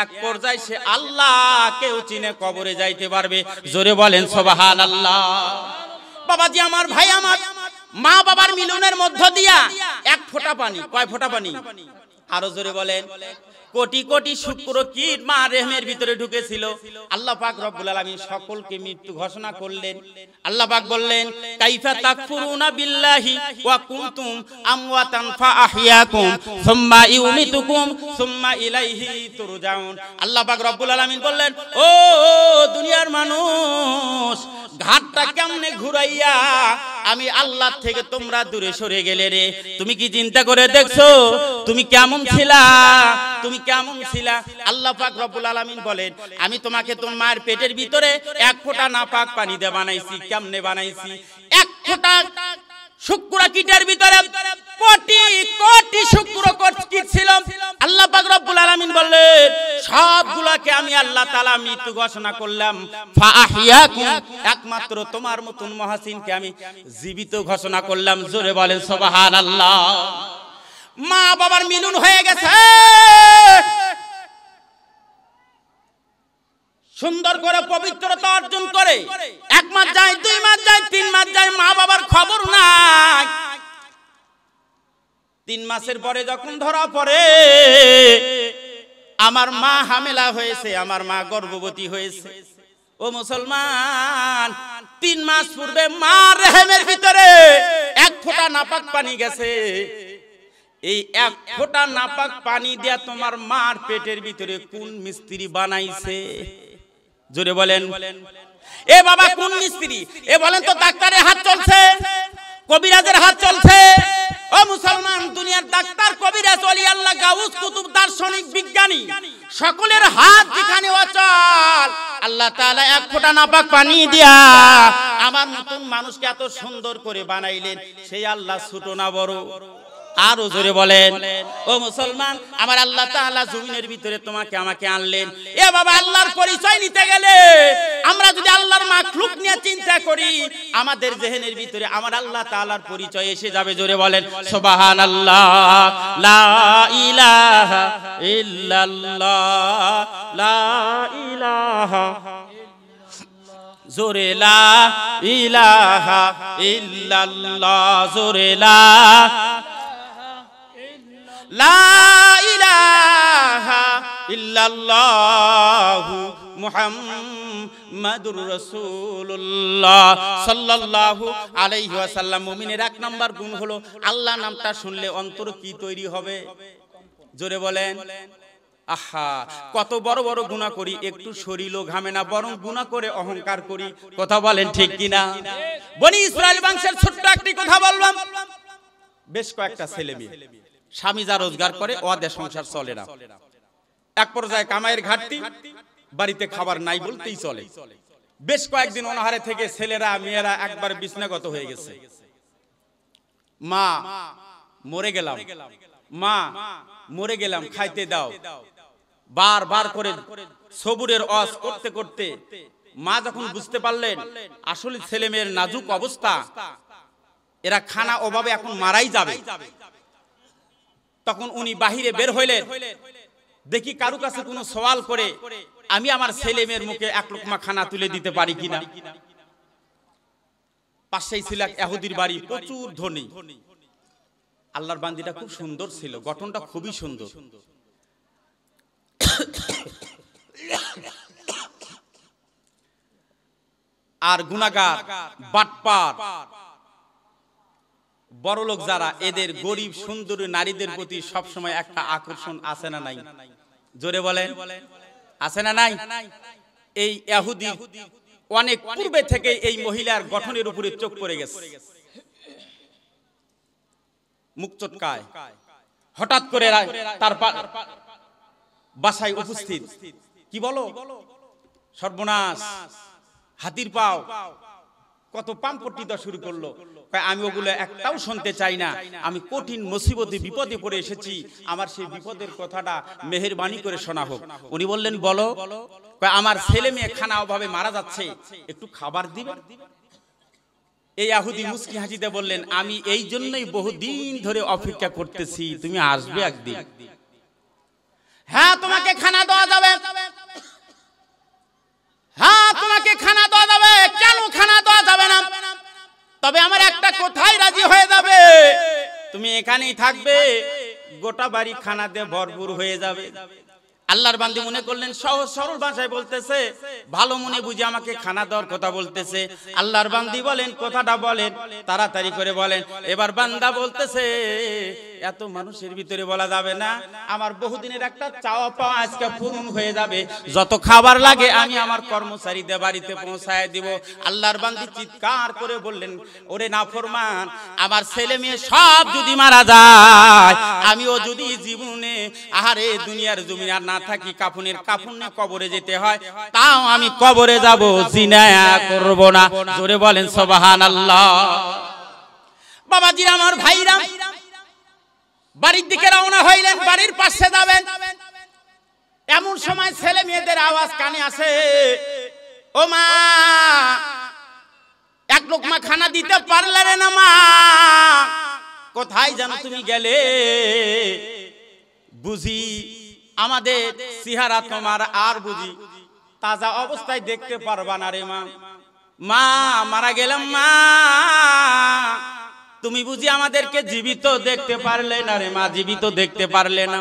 এক পর্যায়ে সে আল্লাহকেও চিনে কবরে যাইতে পারবে জোরে বলেন সুবহানাল্লাহ বাবাজি আমার ভাই আমার মা বাবার মিলনের মধ্য দিয়া এক ফোঁটা পানি কয় ফোঁটা পানি আরো জোরে বলেন কোটি কোটি শুক্র কীট মা রেহমের ভিতরে ঢুকেছিল আল্লাহ পাক রব্বুল আলামিন সকলকে মৃত্যু ঘোষণা করলেন আল্লাহ পাক বললেন কাইফা তাকফুরুনা বিল্লাহি ওয়া কুনতুম আমওয়াতান ফাআহইয়াকুম সুম্মা ইউমিতুকুম সুম্মা ইলাইহি তুরজাউন আল্লাহ পাক রব্বুল আলামিন বললেন ও দুনিয়ার মানুষ ঘাটটা কেমনে ঘুরাইয়া আমি আল্লাহ থেকে তোমরা দূরে সরে গেলে রে তুমি কি চিন্তা করে দেখছো তুমি কেমন ছিলা আল্লাহ পাক রব্বুল আলামিন বলেন আমি তোমাকে তোমার পেটের ভিতরে এক ফোঁটা নাপাক পানি দিয়ে বানাইছি কেমনে বানাইছি এক ফোঁটা শুকরা কীটের ভিতরে কোটি কোটি শুকরা কীট ছিল আল্লাহ পাক রব্বুল আলামিন বললেন সবগুলোকে আমি আল্লাহ তাআলা মৃত্যু ঘোষণা করলাম ফাআহইয়াকুম একমাত্র তোমার মতন মহাসিনকে আমি জীবিত ঘোষণা করলাম জোরে বলেন সুবহানাল্লাহ মা বাবার মিলন হয়ে গেছে सुंदर करे पवित्रता अर्जन करे एक मास जाए दुई मास जाए तीन मास जाए माँ बाबार खबर नाई तीन मासेर परे जखन धरा पड़े आमार माँ हामेला होयेछे आमार माँ गर्भवती होयेछे ओ मुसलमान तीन मास पूर्वे माँ रेहेमेर भितरे एक फोटा नापाक पानी गेछे এই এক ফোঁটা নাপাক পানি দিয়া তোমার মার পেটের ভিতরে কোন মিস্ত্রি বানাইছে জোরে বলেন এ বাবা কোন মিস্ত্রি এ বলেন তো ডাক্তারের হাত চলছে কবিরাজের হাত চলছে ও মুসলমান দুনিয়ার ডাক্তার কবিরাজ ওলি আল্লাহ গাউস কুতুব দার্শনিক বিজ্ঞানী সকলের হাত যেখানে অচল আল্লাহ তাআলা এক ফোঁটা নাপাক পানি দিয়া আমার নতুন মানুষকে এত সুন্দর করে বানাইলেন সেই আল্লাহ ছোট না বড় आरो जोरे बोलें ओ मुसलमान आमार अल्लाह ताआला ज़मीनेर भितरे तोमाके आमाके आनलें ए बाबा अल्लाहर परिचय निते गेले आमरा जोदि अल्लाहर मखलूक निये चिंता करी आमादेर जेहनेर भितरे आमार अल्लाह ताआलार परिचय एसे जाबे जोरे बोलें सुबहानाल्लाह ला इलाहा इल्लाल्लाह ला इलाहा जोरे ला इलाहा इल्लाल्लाह जोरे ला ला इलाहा इल्लल्लाह मुहम्मदुर रसूलुल्लाह सल्लल्लाहु अलैहि वसल्लम मुमिनेर एक नम्बर गुण हलो आल्लाह नामटा शुनले अंतर की तैरी होबे जोरे बोलें आहा कत बड़ बड़ गुना करी एकटू शरीलो घामे ना बरং गुना करे अहंकार करी कथा बोलें ठीक किना बनी इस्राइल वंशेर छोट्ट एकटी कथा बोललाम बेश कयेकटा छेले मेये स्वामी जा रोजगार करे ओदे संसार चले ना एक पर्याये कामायेर घाटती बाड़ीते खाबार नाई बोलतेई चले बेश कयेकदिन अनाहारे थेके छेलेरा मेयेरा एकबार बिछनागत हये गेछे मा मरे गेलाम मा मरे गेलाम खाइते दाओ बार बार करे सबुरेर अस करते करते मा जखन बुझते पारलेन आसले छेले मेयेर नाजुक अवस्था एरा खाना अभावे एखन माराई जाबे তখন উনি বাহিরে বের হইলেন দেখি কারো কাছে কোনো সওয়াল করে আমি আমার ছেলে মেয়ের মুখে এক লোকমা খানা তুলে দিতে পারি কিনা পাশেই ছিল এক ইহুদির বাড়ি প্রচুর ধনী আল্লাহর বান্দিটা খুব সুন্দর ছিল গঠনটা খুবই সুন্দর আর গুনাহগার বাটপার বড় লোক যারা এদের গরীব সুন্দরী নারীদের প্রতি সব সময় একটা আকর্ষণ আছে না নাই জোরে বলেন আছে না নাই এই ইহুদি অনেক পূর্বে থেকে এই মহিলার গঠনের উপরে চোখ পড়ে গেছে মুখ চটকায় হঠাৎ করে তার বাসায় উপস্থিত কি বলো সর্বনাশ হাতির পাও কত পাম্পটি দা শুরু করলো কয় আমি ওগুলো একটাও শুনতে চাই না আমি কঠিন মুসিবতে বিপদে পড়ে এসেছি আমার সেই বিপদের কথাটা মেহেরবানি করে শোনা হোক উনি বললেন বলো কয় আমার ছেলে মেয়ে খানা অভাবে মারা যাচ্ছে একটু খাবার দিবেন এই ইহুদি মুসকি হাসিতে বললেন আমি এই জন্যই বহুদিন ধরে অপেক্ষা করতেছি তুমি আসবে একদিন হ্যাঁ তোমাকে খানা দেওয়া যাবে হ্যাঁ তোমাকে খানা দেওয়া যাবে কেন খানা দেওয়া যাবে না তবে আমার একটা কোথায় রাজি হয়ে যাবে তুমি এখানেই থাকবে গোটা বাড়ি খানা দিয়ে ভরপুর হয়ে যাবে আল্লাহর বান্দা মনে করলেন সহজ সরল ভাষায় বলতেছে ভালো মনে বুঝে আমাকে খানা দেওয়ার কথা বলতেছে আল্লাহর বান্দা বলেন কথাটা বলেন তাড়াতাড়ি করে বলেন এবার বান্দা বলতেছে এত মানুষের ভিতরে বলা যাবে না আমার বহুদিনের একটা চাওয়া পাওয়া আজকে পূরণ হয়ে যাবে যত খাবার লাগে আমি আমার কর্মচারীদের বাড়িতে পৌঁছায় দেব আল্লাহর বান্দা চিৎকার করে বললেন ওরে নাফরমান আমার ছেলে মেয়ে সব যদি মারা যায় আমিও যদি জীবনে আহারে দুনিয়ার জমিনে আর না থাকি কাফনের কাফনে কবরে যেতে হয় তাও আমি কবরে যাব জিনা করব না জোরে বলেন সুবহানাল্লাহ বাবাজিরা আমার ভাইরা বাড়ির দিকে রওনা হইলেন বাড়ির পাশে যাবেন এমন সময় ছেলে মেয়েদের আওয়াজ কানে আসে ও মা এক লোকমা খানা দিতে পারলে না মা কোথায় জানো তুমি গেলে बुझी আমাদের সিহারা তোমার আর বুঝি ताजा अवस्थाय देखते पारबा ना रे मा मा मारा गेलाम मा তুমি বুঝি আমাদেরকে জীবিত দেখতে পারলে না রে মা জীবিত দেখতে পারলে না।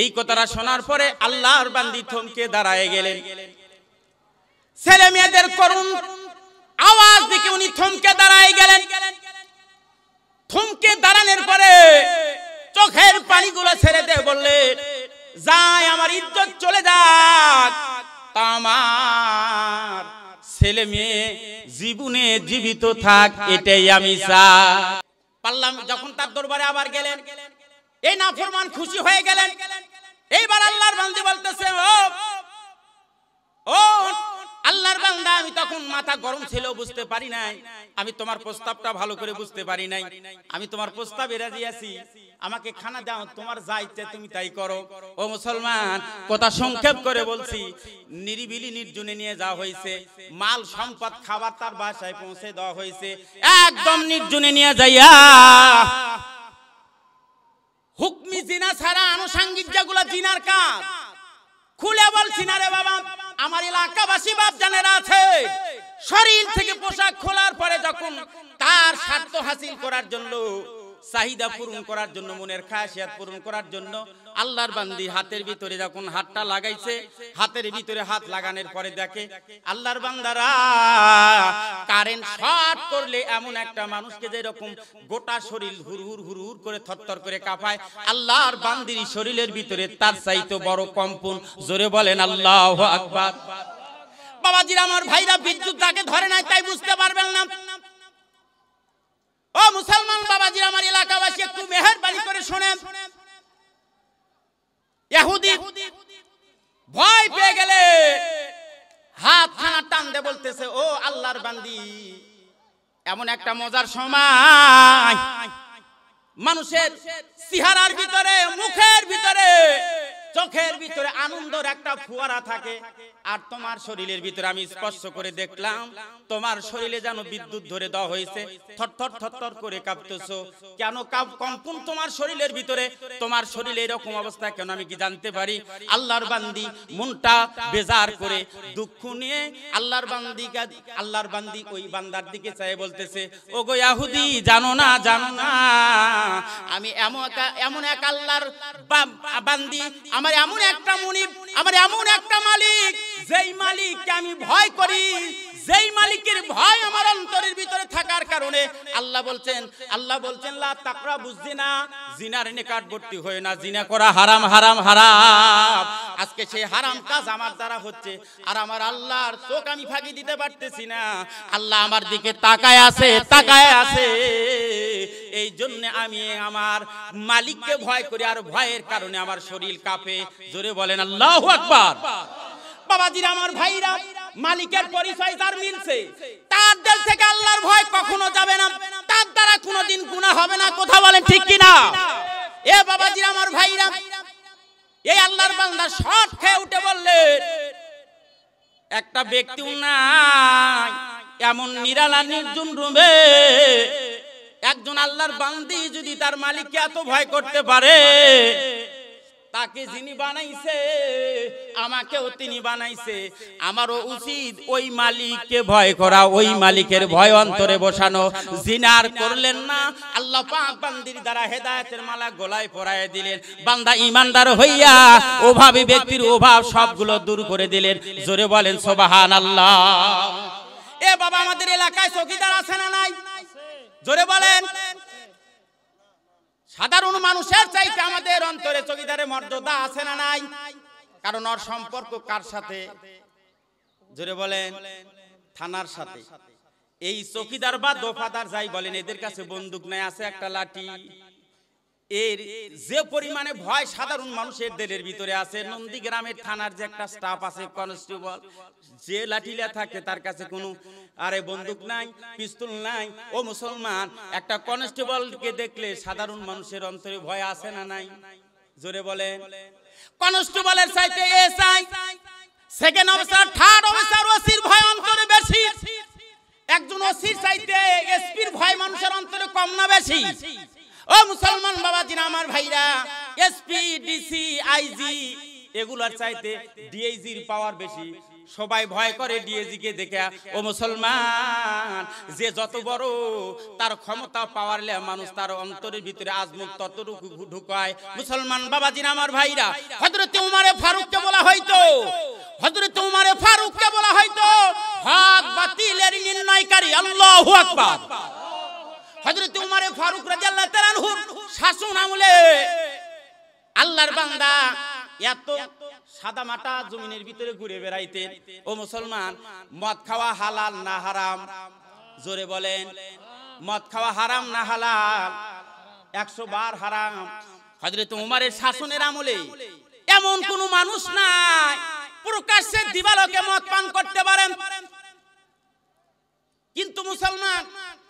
এই কথাটা শোনার পরে আল্লাহর বান্দী থমকে দাঁড়ায় গেলেন। ছেলে মেয়েদের করুণ আওয়াজ দেখে উনি থমকে দাঁড়ায় গেলেন। থমকে দাঁড়ানোর পরে চোখের পানিগুলো ছেড়ে দিয়ে বললেন, যাই আমার ইজ্জত চলে যাক, তা আমার ছেলে মেয়ে জীবনে জীবিত থাক, এটাই আমি চাই। পারলাম যখন তার দরবারে আবার গেলেন, এই নাফরমান খুশি হয়ে গেলেন। এইবার আল্লাহর বান্দা বলতেছে, ও আল্লাহর বান্দা, আমি তখন মাথা গরম ছিল, বুঝতে পারি নাই, আমি তোমার প্রস্তাবটা ভালো করে বুঝতে পারি নাই, আমি তোমার প্রস্তাবে রাজি আছি, আমাকে খানা দাও, তোমার যা ইচ্ছা তুমি তাই করো। ও মুসলমান, কথা সংক্ষেপ করে বলছি, নিরিবিলি নির্জনে নিয়ে যাওয়া হয়েছে, মাল সম্পদ খাবার তার বাসায় পৌঁছে দেওয়া হয়েছে, একদম নির্জনে নিয়ে যাইয়া হুকমি জিনা ছাড়া আনুষাঙ্গিক যেগুলো জিনার কাজ, খুলে বলছি না রে বাবা, আমার এলাকাবাসী বাপ জানেরা আছে, শরীর থেকে পোশাক খোলার পরে যখন তার স্বার্থ হাসিল করার জন্য, চাহিদা পূরণ করার জন্য, মনের খাসিয়াত পূরণ করার জন্য আল্লাহর বান্দী হাতের ভিতরে যখন হাতটা লাগাইছে, হাতের ভিতরে হাত লাগানোর পরে দেখে আল্লাহর বান্দারা কারেন্ট শর্ট করলে এমন একটা মানুষকে যেরকম গোটা শরীর হুরহুর হুরহুর করে থরথর করে কাঁপায়, আল্লাহর বান্দীর শরীরের ভিতরে তার চাইতে বড় কম্পন। জোরে বলেন আল্লাহু আকবার। বাবাজিরা আমার ভাইরা, বিদ্যুৎ তাকে ধরে নাই তাই বুঝতে পারবেন না। ও মুসলমান বাবাজিরা আমার এলাকাবাসী, একটু মেহেরবানি করে শোনেন। ইহুদি ভয় পেয়ে গেলে হাতখানা টান দিয়ে বলতেছে, ও আল্লাহর বান্দী, এমন একটা মজার সময়, মানুষের চেহারার ভিতরে, মুখের ভিতরে, চোখের ভিতরে আনন্দের একটা ফুয়ারা থাকে, আর তোমার শরীরের ভিতরে আমি স্পর্শ করে দেখলাম তোমার শরীরে যেন বিদ্যুৎ ধরে দেওয়া হয়েছে, থরথর থরথর করে কাঁপতেছো কেন, কম্পন তোমার শরীরের ভিতরে, তোমার শরীরে এরকম অবস্থা কেন, আমি কি জানতে পারি? আল্লাহর বান্দী মনটা বেজার করে দুঃখ নিয়ে আল্লাহর বান্দী ওই বান্দার দিকে চাই বলতেছে, ও গো ইহুদি, জানো না জানো না, আমি এমন এক আল্লাহর বান্দী, আমার এমন একটা মুনিব, আমার এমন একটা মালিক, যেই মালিককে আমি ভয় করি, যেই মালিকের ভয় আমার অন্তরের ভিতরে থাকার কারণে আল্লাহ বলছেন লা তাকরাবুজ জিনা, জিনার নিকটবর্তী হয় না, জিনা করা হারাম হারাম হারাম। আজকে সেই হারাম কাজ আমার দ্বারা হচ্ছে, আর আমার আল্লাহর চোখ আমি ফাঁকি দিতে পারতেছি না, আল্লাহ আমার দিকে তাকায় আছে, এই জন্য আমি আমার মালিককে ভয় করি, আর ভয়ের কারণে আমার শরীর কাঁপে। জোরে বলেন আল্লাহু আকবার। বাবাজিরা আমার ভাইরা, মালিকের পরিচয় যার মিলছে তার দিল থেকে আল্লাহর ভয় কখনো যাবে না, তার দ্বারা কোনোদিন গুনাহ হবে না। কথা বলেন ঠিক কি না? এ বাবাজিরা আমার ভাইরা, এই আল্লাহর বান্দা শর্ট খেয়ে উঠে বললেন, একটা ব্যক্তিও নাই, এমন নিরালা নির্জন রুমে একজন আল্লাহর বান্দী যদি তার মালিককে এত ভয় করতে পারে, তাকে যিনি বানাইছে আমাকেও তিনি বানাইছে, আমারও উচিত ওই মালিককে ভয় করা, ওই মালিকের ভয় অন্তরে বসানো। জিনার করলেন না, আল্লাহ পাক বান্দির দ্বারা হেদায়েতের মালা গলায় পরায় দিলেন, বান্দা ইমানদার হইয়া অভাবী ব্যক্তির অভাব সবগুলো দূর করে দিলেন। জোরে বলেন সুবহানাল্লাহ। এ বাবা, আমাদের এলাকায় চৌকিদার আছে না নাই? জোরে বলেন। সাধারণ মানুষের চাইতে আমাদের অন্তরে চৌকিদারের মর্যাদা আছে না নাই? কারণ ওর সম্পর্ক কার সাথে? জোরে বলেন, থানার সাথে। এই চৌকিদার বা দফাদার যাই বলেন, এদের কাছে বন্দুক নাই, আছে একটা লাঠি। এর যে পরিমাণে ভয় সাধারণ মানুষের দেলের ভিতরে আছে, নন্দীগ্রামের থানার যে একটা স্টাফ আছে কনস্টেবল, যে লাঠিলা থাকে তার কাছে কোনো আরে বন্দুক নাই, পিস্তল নাই। ও মুসলমান, একটা কনস্টেবলকে দেখলে সাধারণ মানুষের অন্তরে ভয় আছে না নাই? জোরে বলেন। কনস্টেবলের চাইতে SI, second officer, third officer, ওসির ভয় অন্তরে বেশি। একজন ওসির চাইতে এসপির ভয় মানুষের অন্তরে কম না বেশি? ও মুসলমান বাবাজিরা আমার ভাইরা, এসপি, ডিসি, আইজি এগুলার চাইতে ডিএজির পাওয়ার বেশি। সবাই ভয় করে ডিএজিকে দেখে। ও মুসলমান, যে যত বড় তার ক্ষমতা পাওয়ার লে মানুষ তার অন্তরের ভিতরে আজমত ততটুকু ঢুকায়। মুসলমান বাবাজির আমার ভাইরা, হযরত উমারে ফারুককে বলা হয়তো, হযরত উমারে ফারুককে বলা হয়তো হক বাতিলের নির্ণয়কারী। আল্লাহু আকবার। হযরত উমারে ফারুক রাদিয়াল্লাহু তাআলা আনহুর শাসন আমলে আল্লাহর বান্দা এত সাদা মাটা জমিনের ভিতরে ঘুরে বেড়াইতেন। ও মুসলমান, মদ খাওয়া হালাল না হারাম? জোরে বলেন, মদ খাওয়া হারাম না হালাল? ১০০ বার হারাম। হযরত উমারের শাসনের আমলে এমন কোন মানুষ নাই প্রকাশ্যে দিবালোকে মদ পান করতে পারেন। কিন্তু মুসলমান,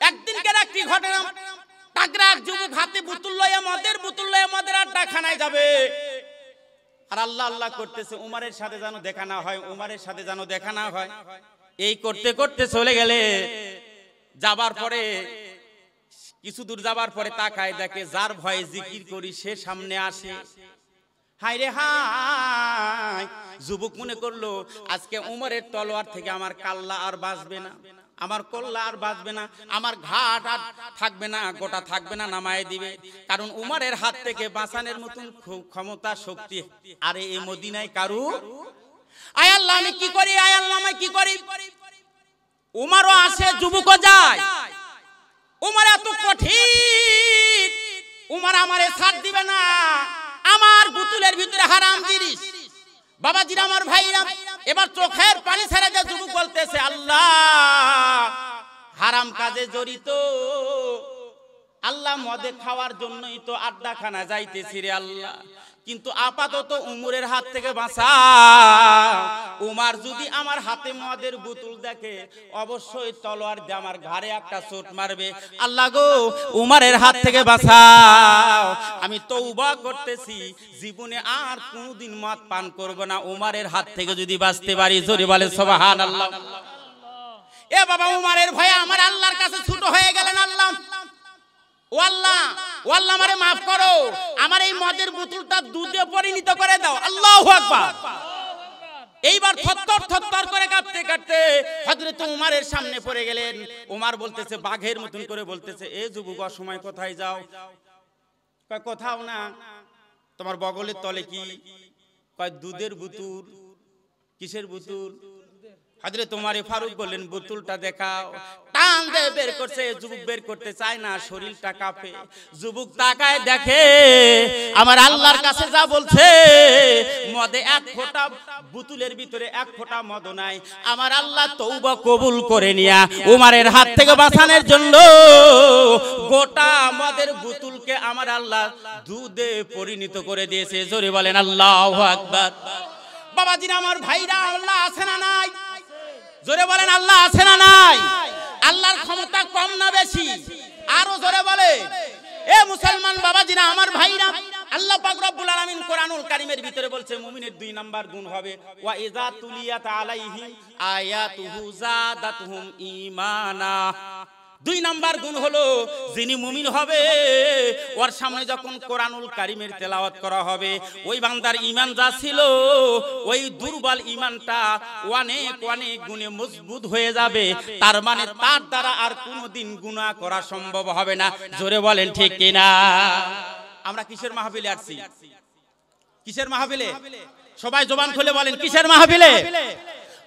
একদিনকার একটি ঘটনা, তাগরা এক যুবক হাতে বোতল লইয়া মদের আড্ডাখানায় যাবে আর আল্লাহ আল্লাহ করতেছে উমারের সাথে যেন দেখা না হয়, উমারের সাথে যেন দেখা না হয়। এই করতে করতে চলে গেলে, যাবার পরে কিছু দূর যাবার পরে তাকায় দেখে যার ভয়ে জিকির করি সে সামনে আসে। হায় রে হায়, যুবক মনে করলো আজকে উমারের তলোয়ার থেকে আমার কাল্লা আর বাঁচবে না, আমার কল্লা আর বাঁচবে না, আমার ঘাট আর থাকবে না, গোটা থাকবে না, নামায় দিবে। কারণ উমারের হাত থেকে বাঁচানোর মতন ক্ষমতা শক্তি আরে এই মদিনায় কারু। আয় আল্লাহ আমি কি করি, আয় আল্লাহ আমি কি করি। উমারও আসে, যুবকও যায়। উমার এত কঠিন, উমার আমারে ছাড় দিবে না। আমার বুতুলের ভিতরে হারাম জিনিস। বাবাজিরা আমার ভাইরা, এবার চোখের পানি ছেড়ে যে যুবক বলতেছে আল্লাহ হারাম কাজে জড়িত, আল্লাহ মদে খাওয়ার জন্যই তো আড্ডাখানা যাইতেছি রে আল্লাহ, কিন্তু আপাতত উমরের হাত থেকে বাঁচা। উমার যদি আমার হাতে মদের বোতল দেখে অবশ্যই তলোয়ার দিয়ে আমার ঘাড়ে একটা চোট মারবে। আল্লাহ গো উমারের হাত থেকে বাঁচাও, আমি তওবা করতেছি, জীবনে আর কোনদিন মদ পান করব না, উমারের হাত থেকে যদি বাঁচতে পারি। জোরে বলে সুবহানাল্লাহ। এ বাবা, উমারের ভয়ে আমার আল্লাহর কাছে ছোট হয়ে গেলেন। আল্লাহ ও আল্লাহ, ও আল্লাহ আমারে মাফ করো, আমার এই মদের বোতলটা দুধে পরিণত করে দাও। আল্লাহু আকবার। এইবার থরথর থরথর করে কাঁপতে কাঁপতে হযরত উমারের সামনে পড়ে গেলেন। উমার বলতেছে বাঘের মতন করে বলতেছে, এ যুবক অসময় কোথায় যাও? কয় কোথাও না, তোমার বগলের তলে কি? কয় দুধের বোতল। কিসের বোতল? হযরত উমার ফারুক বললেন বোতলটা দেখাও। টান দিয়ে বের করছে, যুবক বের করতে চায় না, শরীরটা কাঁপে। যুবক তাকায় দেখে আমার আল্লাহর কাছে যা বলছে, মদে এক ফোঁটা, বোতলের ভিতরে এক ফোঁটা মদ নাই। আমার আল্লাহ তওবা কবুল করে নিয়া উমারের হাত থেকে বাঁচানোর জন্য গোটা মদের বোতলকে আমার আল্লাহ দুধে পরিণত করে দিয়েছে। জোরে বলেন আল্লাহু আকবার। বাবাজিরা আমার ভাইরা, আল্লাহ আছে না নাই? জোরে বলেন আল্লাহ আছে না নাই? আল্লাহর ক্ষমতা কম না বেশি? আরো জোরে বলে। এ মুসলমান বাবাজিরা আমার ভাইরা, আল্লাহ পাক রব্বুল আলামিন কোরআনুল কারীমের ভিতরে বলছে মুমিনের ২ নাম্বার গুণ হবে ওয়া ইযা তুলিয়াত আলাইহিম আয়াতুহু যাদাতহুম ঈমানা। 2 নাম্বার গুণ হলো যিনি মুমিন হবে ওর সামনে যখন কোরআনুল কারীমের তেলাওয়াত করা হবে, ওই বান্দার ঈমান যা ছিল, ওই দুর্বল ঈমানটা অনেক অনেক গুণে মজবুত হয়ে যাবে। তার মানে তার দ্বারা আর কোনোদিন গুনাহ করা সম্ভব হবে না। জোরে বলেন ঠিক কিনা? আমরা কিসের মাহফিলে আসছি? কিসের মাহফিলে? সবাই জবান খুলে বলেন কিসের মাহফিলে?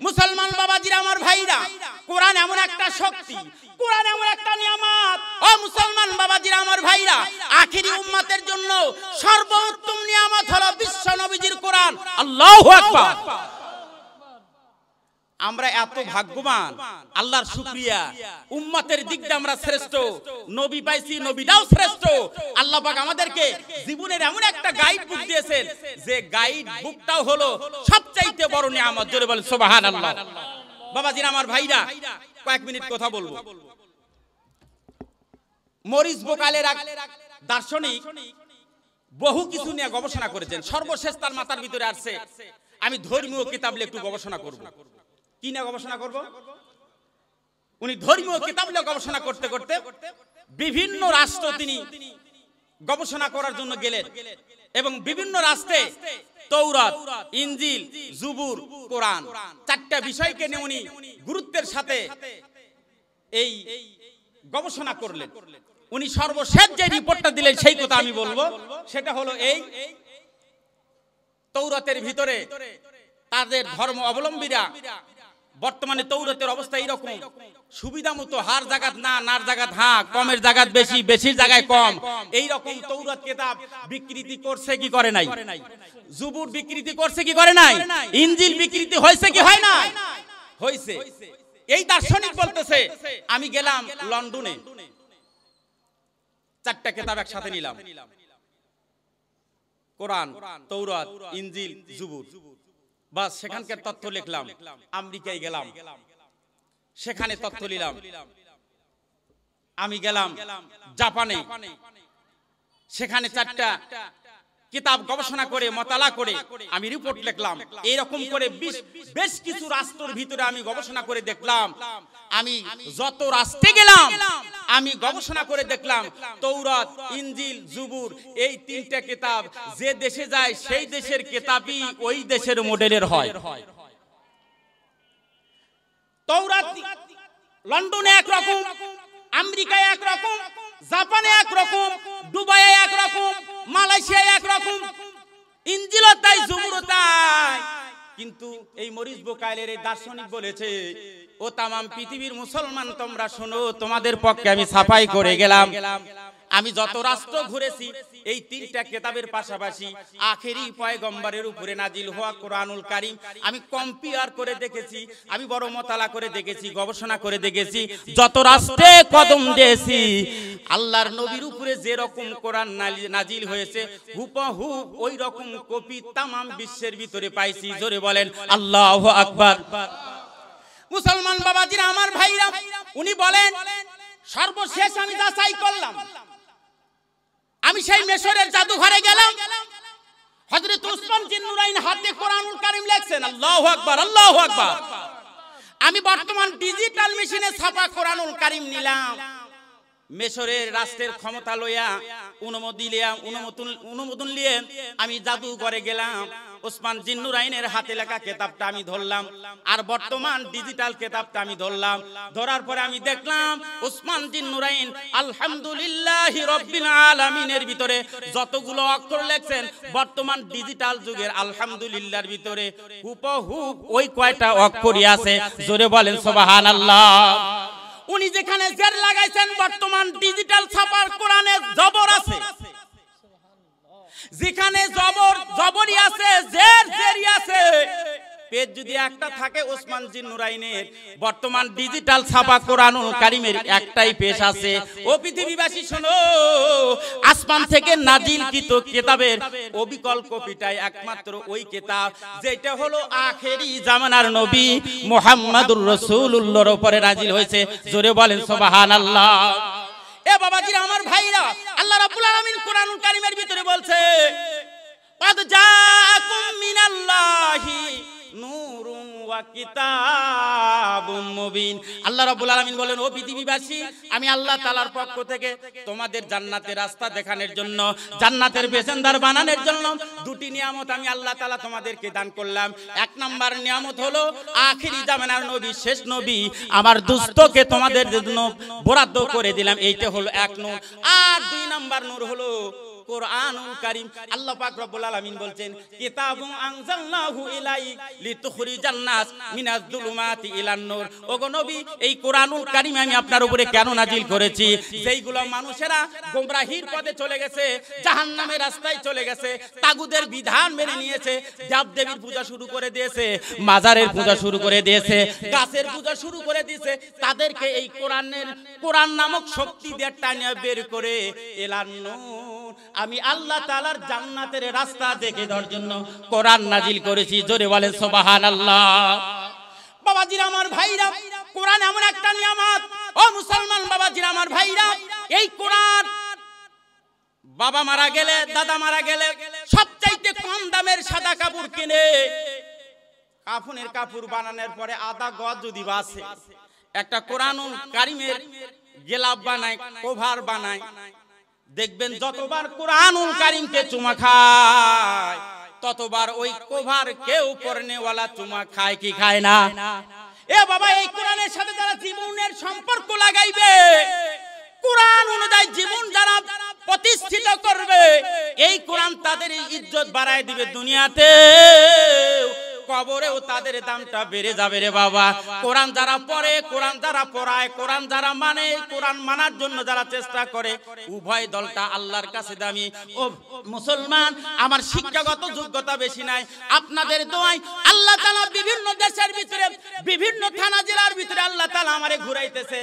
মুসলমান বাবাজিরা আমার ভাইরা, কোরআন এমন একটা শক্তি, কোরআন এমন একটা নিয়ামত। ও মুসলমান বাবাজিরা আমার ভাইরা, আখিরি উম্মতের জন্য সর্বোত্তম নিয়ামত হলো বিশ্ব নবীজির কোরআন। আল্লাহু আকবার। আমরা এত ভাগ্যবান, আল্লাহর শুকরিয়া। উম্মতের দিক দিয়ে আমরা শ্রেষ্ঠ, নবী পাইছি, নবীরাও শ্রেষ্ঠ। আল্লাহ পাক আমাদেরকে জীবনের এমন একটা গাইড বুক দিয়েছেন যে গাইড বুকটাও হলো সবচাইতে বড় নিয়ামত। জোরে বলেন সুবহানাল্লাহ। বাবাজিরা আমার ভাইরা, কয়েক মিনিট কথা বলবো। মরিস বোকালের এক দার্শনিক বহু কিছু নিয়ে গবেষণা করেছেন। সর্বশেষ তার মাথার ভিতরে আসছে আমি ধর্মীয় কিতাব নিয়ে একটু গবেষণা করবো। কি নিয়ে গবেষণা করব? উনি ধর্মীয় কিতাব নিয়ে গবেষণা করতে করতে বিভিন্ন রাষ্ট্র তিনি গবেষণা করার জন্য গেলেন। एवं विभिन्न रास्ते तौरात, इंजिल, जुबुर, कुरान चारटा विषय के निये उनी गुरुत्वेर साथे এই গবেষণা করলেন। উনি সর্বশেষ যে রিপোর্টটা দিলেন সেই কথা আমি বলবো, সেটা হলো এই তৌরাতের ভিতরে তাদের ধর্ম অবলম্বীরা বর্তমানে তৌরাতের অবস্থা এরকম, সুবিধামতো হার জায়গাত না, নার জায়গাত হ্যাঁ, কমের জায়গাত বেশি, বেশির জায়গায় কম, এই রকম তৌরাত কিতাব বিকৃতি করছে কি করে নাই, জুবুর বিকৃতি করছে কি করে নাই, ইনজিল বিকৃতি হয়েছে কি হয় না, হয়েছে। এই দার্শনিক বলতেছে আমি গেলাম লন্ডনে, চারটা কিতাব একসাথে নিলাম, কোরআন, তৌরাত, ইনজিল, জুবুর, বাস সেখানকার তথ্য লিখলাম। আমেরিকায় গেলাম, সেখানে তথ্য নিলাম। আমি গেলাম জাপানে, সেখানে চারটা কিতাব গবেষণা করে মতালা করে আমি রিপোর্ট লিখলাম। এরকম করে বেশ কিছু রাষ্ট্রের ভিতরে আমি গবেষণা করে দেখলাম। আমি যত রাষ্ট্রে গেলাম আমি গবেষণা করে দেখলাম তৌরাত, ইনজিল, জুবুর এই তিনটা কিতাব যে দেশে যায় সেই দেশের কিতাবই ওই দেশের মডেলের হয়। তৌরাত লন্ডনে একরকম, আমেরিকায় একরকম, জাপানে একরকম, দুবাইয়ে একরকম, মালয়েশিয়ায় একরকম, ইনজিলও তাই, জুবুরও তাই। কিন্তু এই মরিস বোকাইলের এই দার্শনিক বলেছে, ও তামাম পৃথিবীর মুসলমান তোমরা শোনো, তোমাদের পক্ষে আমি সাফাই করে গেলাম। আমি যত রাষ্ট্র ঘুরেছি এই তিনটা কিতাবের পাশাপাশি আখেরি পয়গম্বরের উপরে নাজিল হওয়া কোরআনুল কারীম আমি কম্পেয়ার করে দেখেছি, আমি বড় মোতালা করে দেখেছি, গবেষণা করে দেখেছি। যত রাষ্ট্রে কদম দিয়েছি আল্লাহর নবীর উপরে যে রকম কোরআন নাজিল হয়েছে হুবহু ওই রকম কপি তামাম বিশ্বের ভিতরে পাইছি। জোরে বলেন আল্লাহু আকবার। মুসলমান বাবাজিরা, আমার ভাইরা, উনি বলেন সর্বশেষ আমি যাচাই করলাম। আমি সেই মিশরের জাদুঘরে গেলাম, হযরত উসমান জিন নুরাইন হাতে কোরআনুল কারীম লেখছেন। আল্লাহু আকবার, আল্লাহু আকবার। আমি বর্তমান ডিজিটাল মেশিনে ছাপা কোরআনুল কারীম নিলাম, মিশরের রাষ্ট্রের ক্ষমতা লইয়া অনুমোদন নিয়ে আমি জাদুঘরে গেলাম। ওসমান জিন নুরাইনের হাতে লেখা কিতাবটা আমি ধরলাম, আর বর্তমান ডিজিটাল কিতাবটা আমি ধরলাম। ধরার পরে আমি দেখলাম ওসমান জিন নুরাইন আলহামদুলিল্লাহি রাব্বিল আলামিনের ভিতরে যতগুলো অক্ষর লেখছেন বর্তমান ডিজিটাল যুগের আলহামদুলিল্লাহর ভিতরে হুবহুব ওই কয়টা অক্ষরই আছে। জোরে বলেন সুবহানাল্লাহ। উনি যেখানে জের লাগাইছেন বর্তমান ডিজিটাল ছাপার কোরআনে জবর আছে, যেখানে জবর জবরই আছে, জের জেরই আছে। পেজ যদি একটা থাকে ওসমান জিন নুরাইনের বর্তমান ডিজিটাল ছাপা কোরআনুল কারীমের একটাই পেজ আছে। ও পৃথিবীবাসী শোনো, আসমান থেকে নাজিলকৃত কিতাবের অবিকল কপিটাই একমাত্র ওই কিতাব যেটা হলো আখেরি জামানার নবী মুহাম্মাদুর রাসূলুল্লাহর উপরে নাজিল হয়েছে। জোরে বলেন সুবহানাল্লাহ। এ বাবাজিরা, আমার ভাইরা, আল্লাহ রাব্বুল আলামিন কোরআনুল কারীমের ভিতরে বলছে ক্বাদ জাআকুম মিনাল্লাহি নূরুন ওয়া কিতাবুম মুবিন। আল্লাহ রাব্বুল আলামিন বলেন ও পৃথিবীবাসী, আমি আল্লাহ তাআলার পক্ষ থেকে তোমাদের জান্নাতের রাস্তা দেখানোর জন্য, জান্নাতের বাসিন্দার বানানোর জন্য দুটি নিয়ামত আমি আল্লাহ তাআলা তোমাদেরকে দান করলাম। এক নাম্বার নিয়ামত হলো আখেরি জামানার নবী, শেষ নবী আমার দুস্থকে তোমাদের জন্য বরাদ্দ করে দিলাম, এইটা হলো এক নূর। আর দুই নাম্বার নূর হলো কোরআনুল কারীম। আল্লাহ পাক রব্বুল আলামিন বলেন কিতাবুন আনজালনাহু ইলাইক লিতুখরিজান নাস মিনাজ যুলুমাতি ইলান নূর। ওগো নবী, এই কোরআনুল কারীম আমি আপনার উপরে কেন নাজিল করেছি? যেইগুলো মানুষেরা গোমরাহির পথে চলে গেছে, জাহান্নামের রাস্তায় চলে গেছে, তাগুদের বিধান মেনে নিয়েছে, দেবদেবীর পূজা শুরু করে দিয়েছে, মাজারের পূজা শুরু করে দিয়েছে, গাছের পূজা শুরু করে দিয়েছে, তাদেরকে এই কোরআন নামক শক্তি দিয়ে টানিয়ে বের করে ইলান নূর আমি আল্লাহ তাআলার জান্নাতের রাস্তা দেখে দেওয়ার জন্য কোরআন নাজিল করেছি। জোরে বলেন সুবহানাল্লাহ। বাবাজিরা, আমার ভাইরা, কোরআন এমন একটা নিয়ামত। ও মুসলমান বাবাজিরা, আমার ভাইরা, এই কোরআন বাবা মারা গেলে, দাদা মারা গেলে সবচাইতে কম দামের সাদা কাপড় কিনে কাফনের কাপড় বানানোর পরে আধা গজ যদি বাসে একটা কোরআনুল কারীমের গেলাপ বানায়, কভার বানায়, देखबेन जतबार कुरानुल करीम के चुमा खाय ततबार ओई कोभार के उपरने वाला चुमा खाय की खाय ना। ए बाबा এই কোরআনের সাথে যারা জীবনের সম্পর্ক লাগাইবে, কোরআন অনুযায়ী জীবন যারা প্রতিষ্ঠিত করবে, এই কোরআন তাদের ইজ্জত বাড়ায় দিবে দুনিয়াতে, কবরেও তাদের দামটা বেড়ে যাবে রে বাবা। কোরআন যারা পড়ে, কোরআন যারা পড়ায়, কোরআন যারা মানে, কোরআন মানার জন্য যারা চেষ্টা করে, উভয় দলটা আল্লাহর কাছে দামি। ও মুসলমান, আমার শিক্ষাগত যোগ্যতা বেশি নাই, আপনাদের দোয়ায় আল্লাহ তাআলা বিভিন্ন দেশের ভিতরে বিভিন্ন থানা জেলার ভিতরে আল্লাহ তাআলা আমারে ঘুরাইতেছে।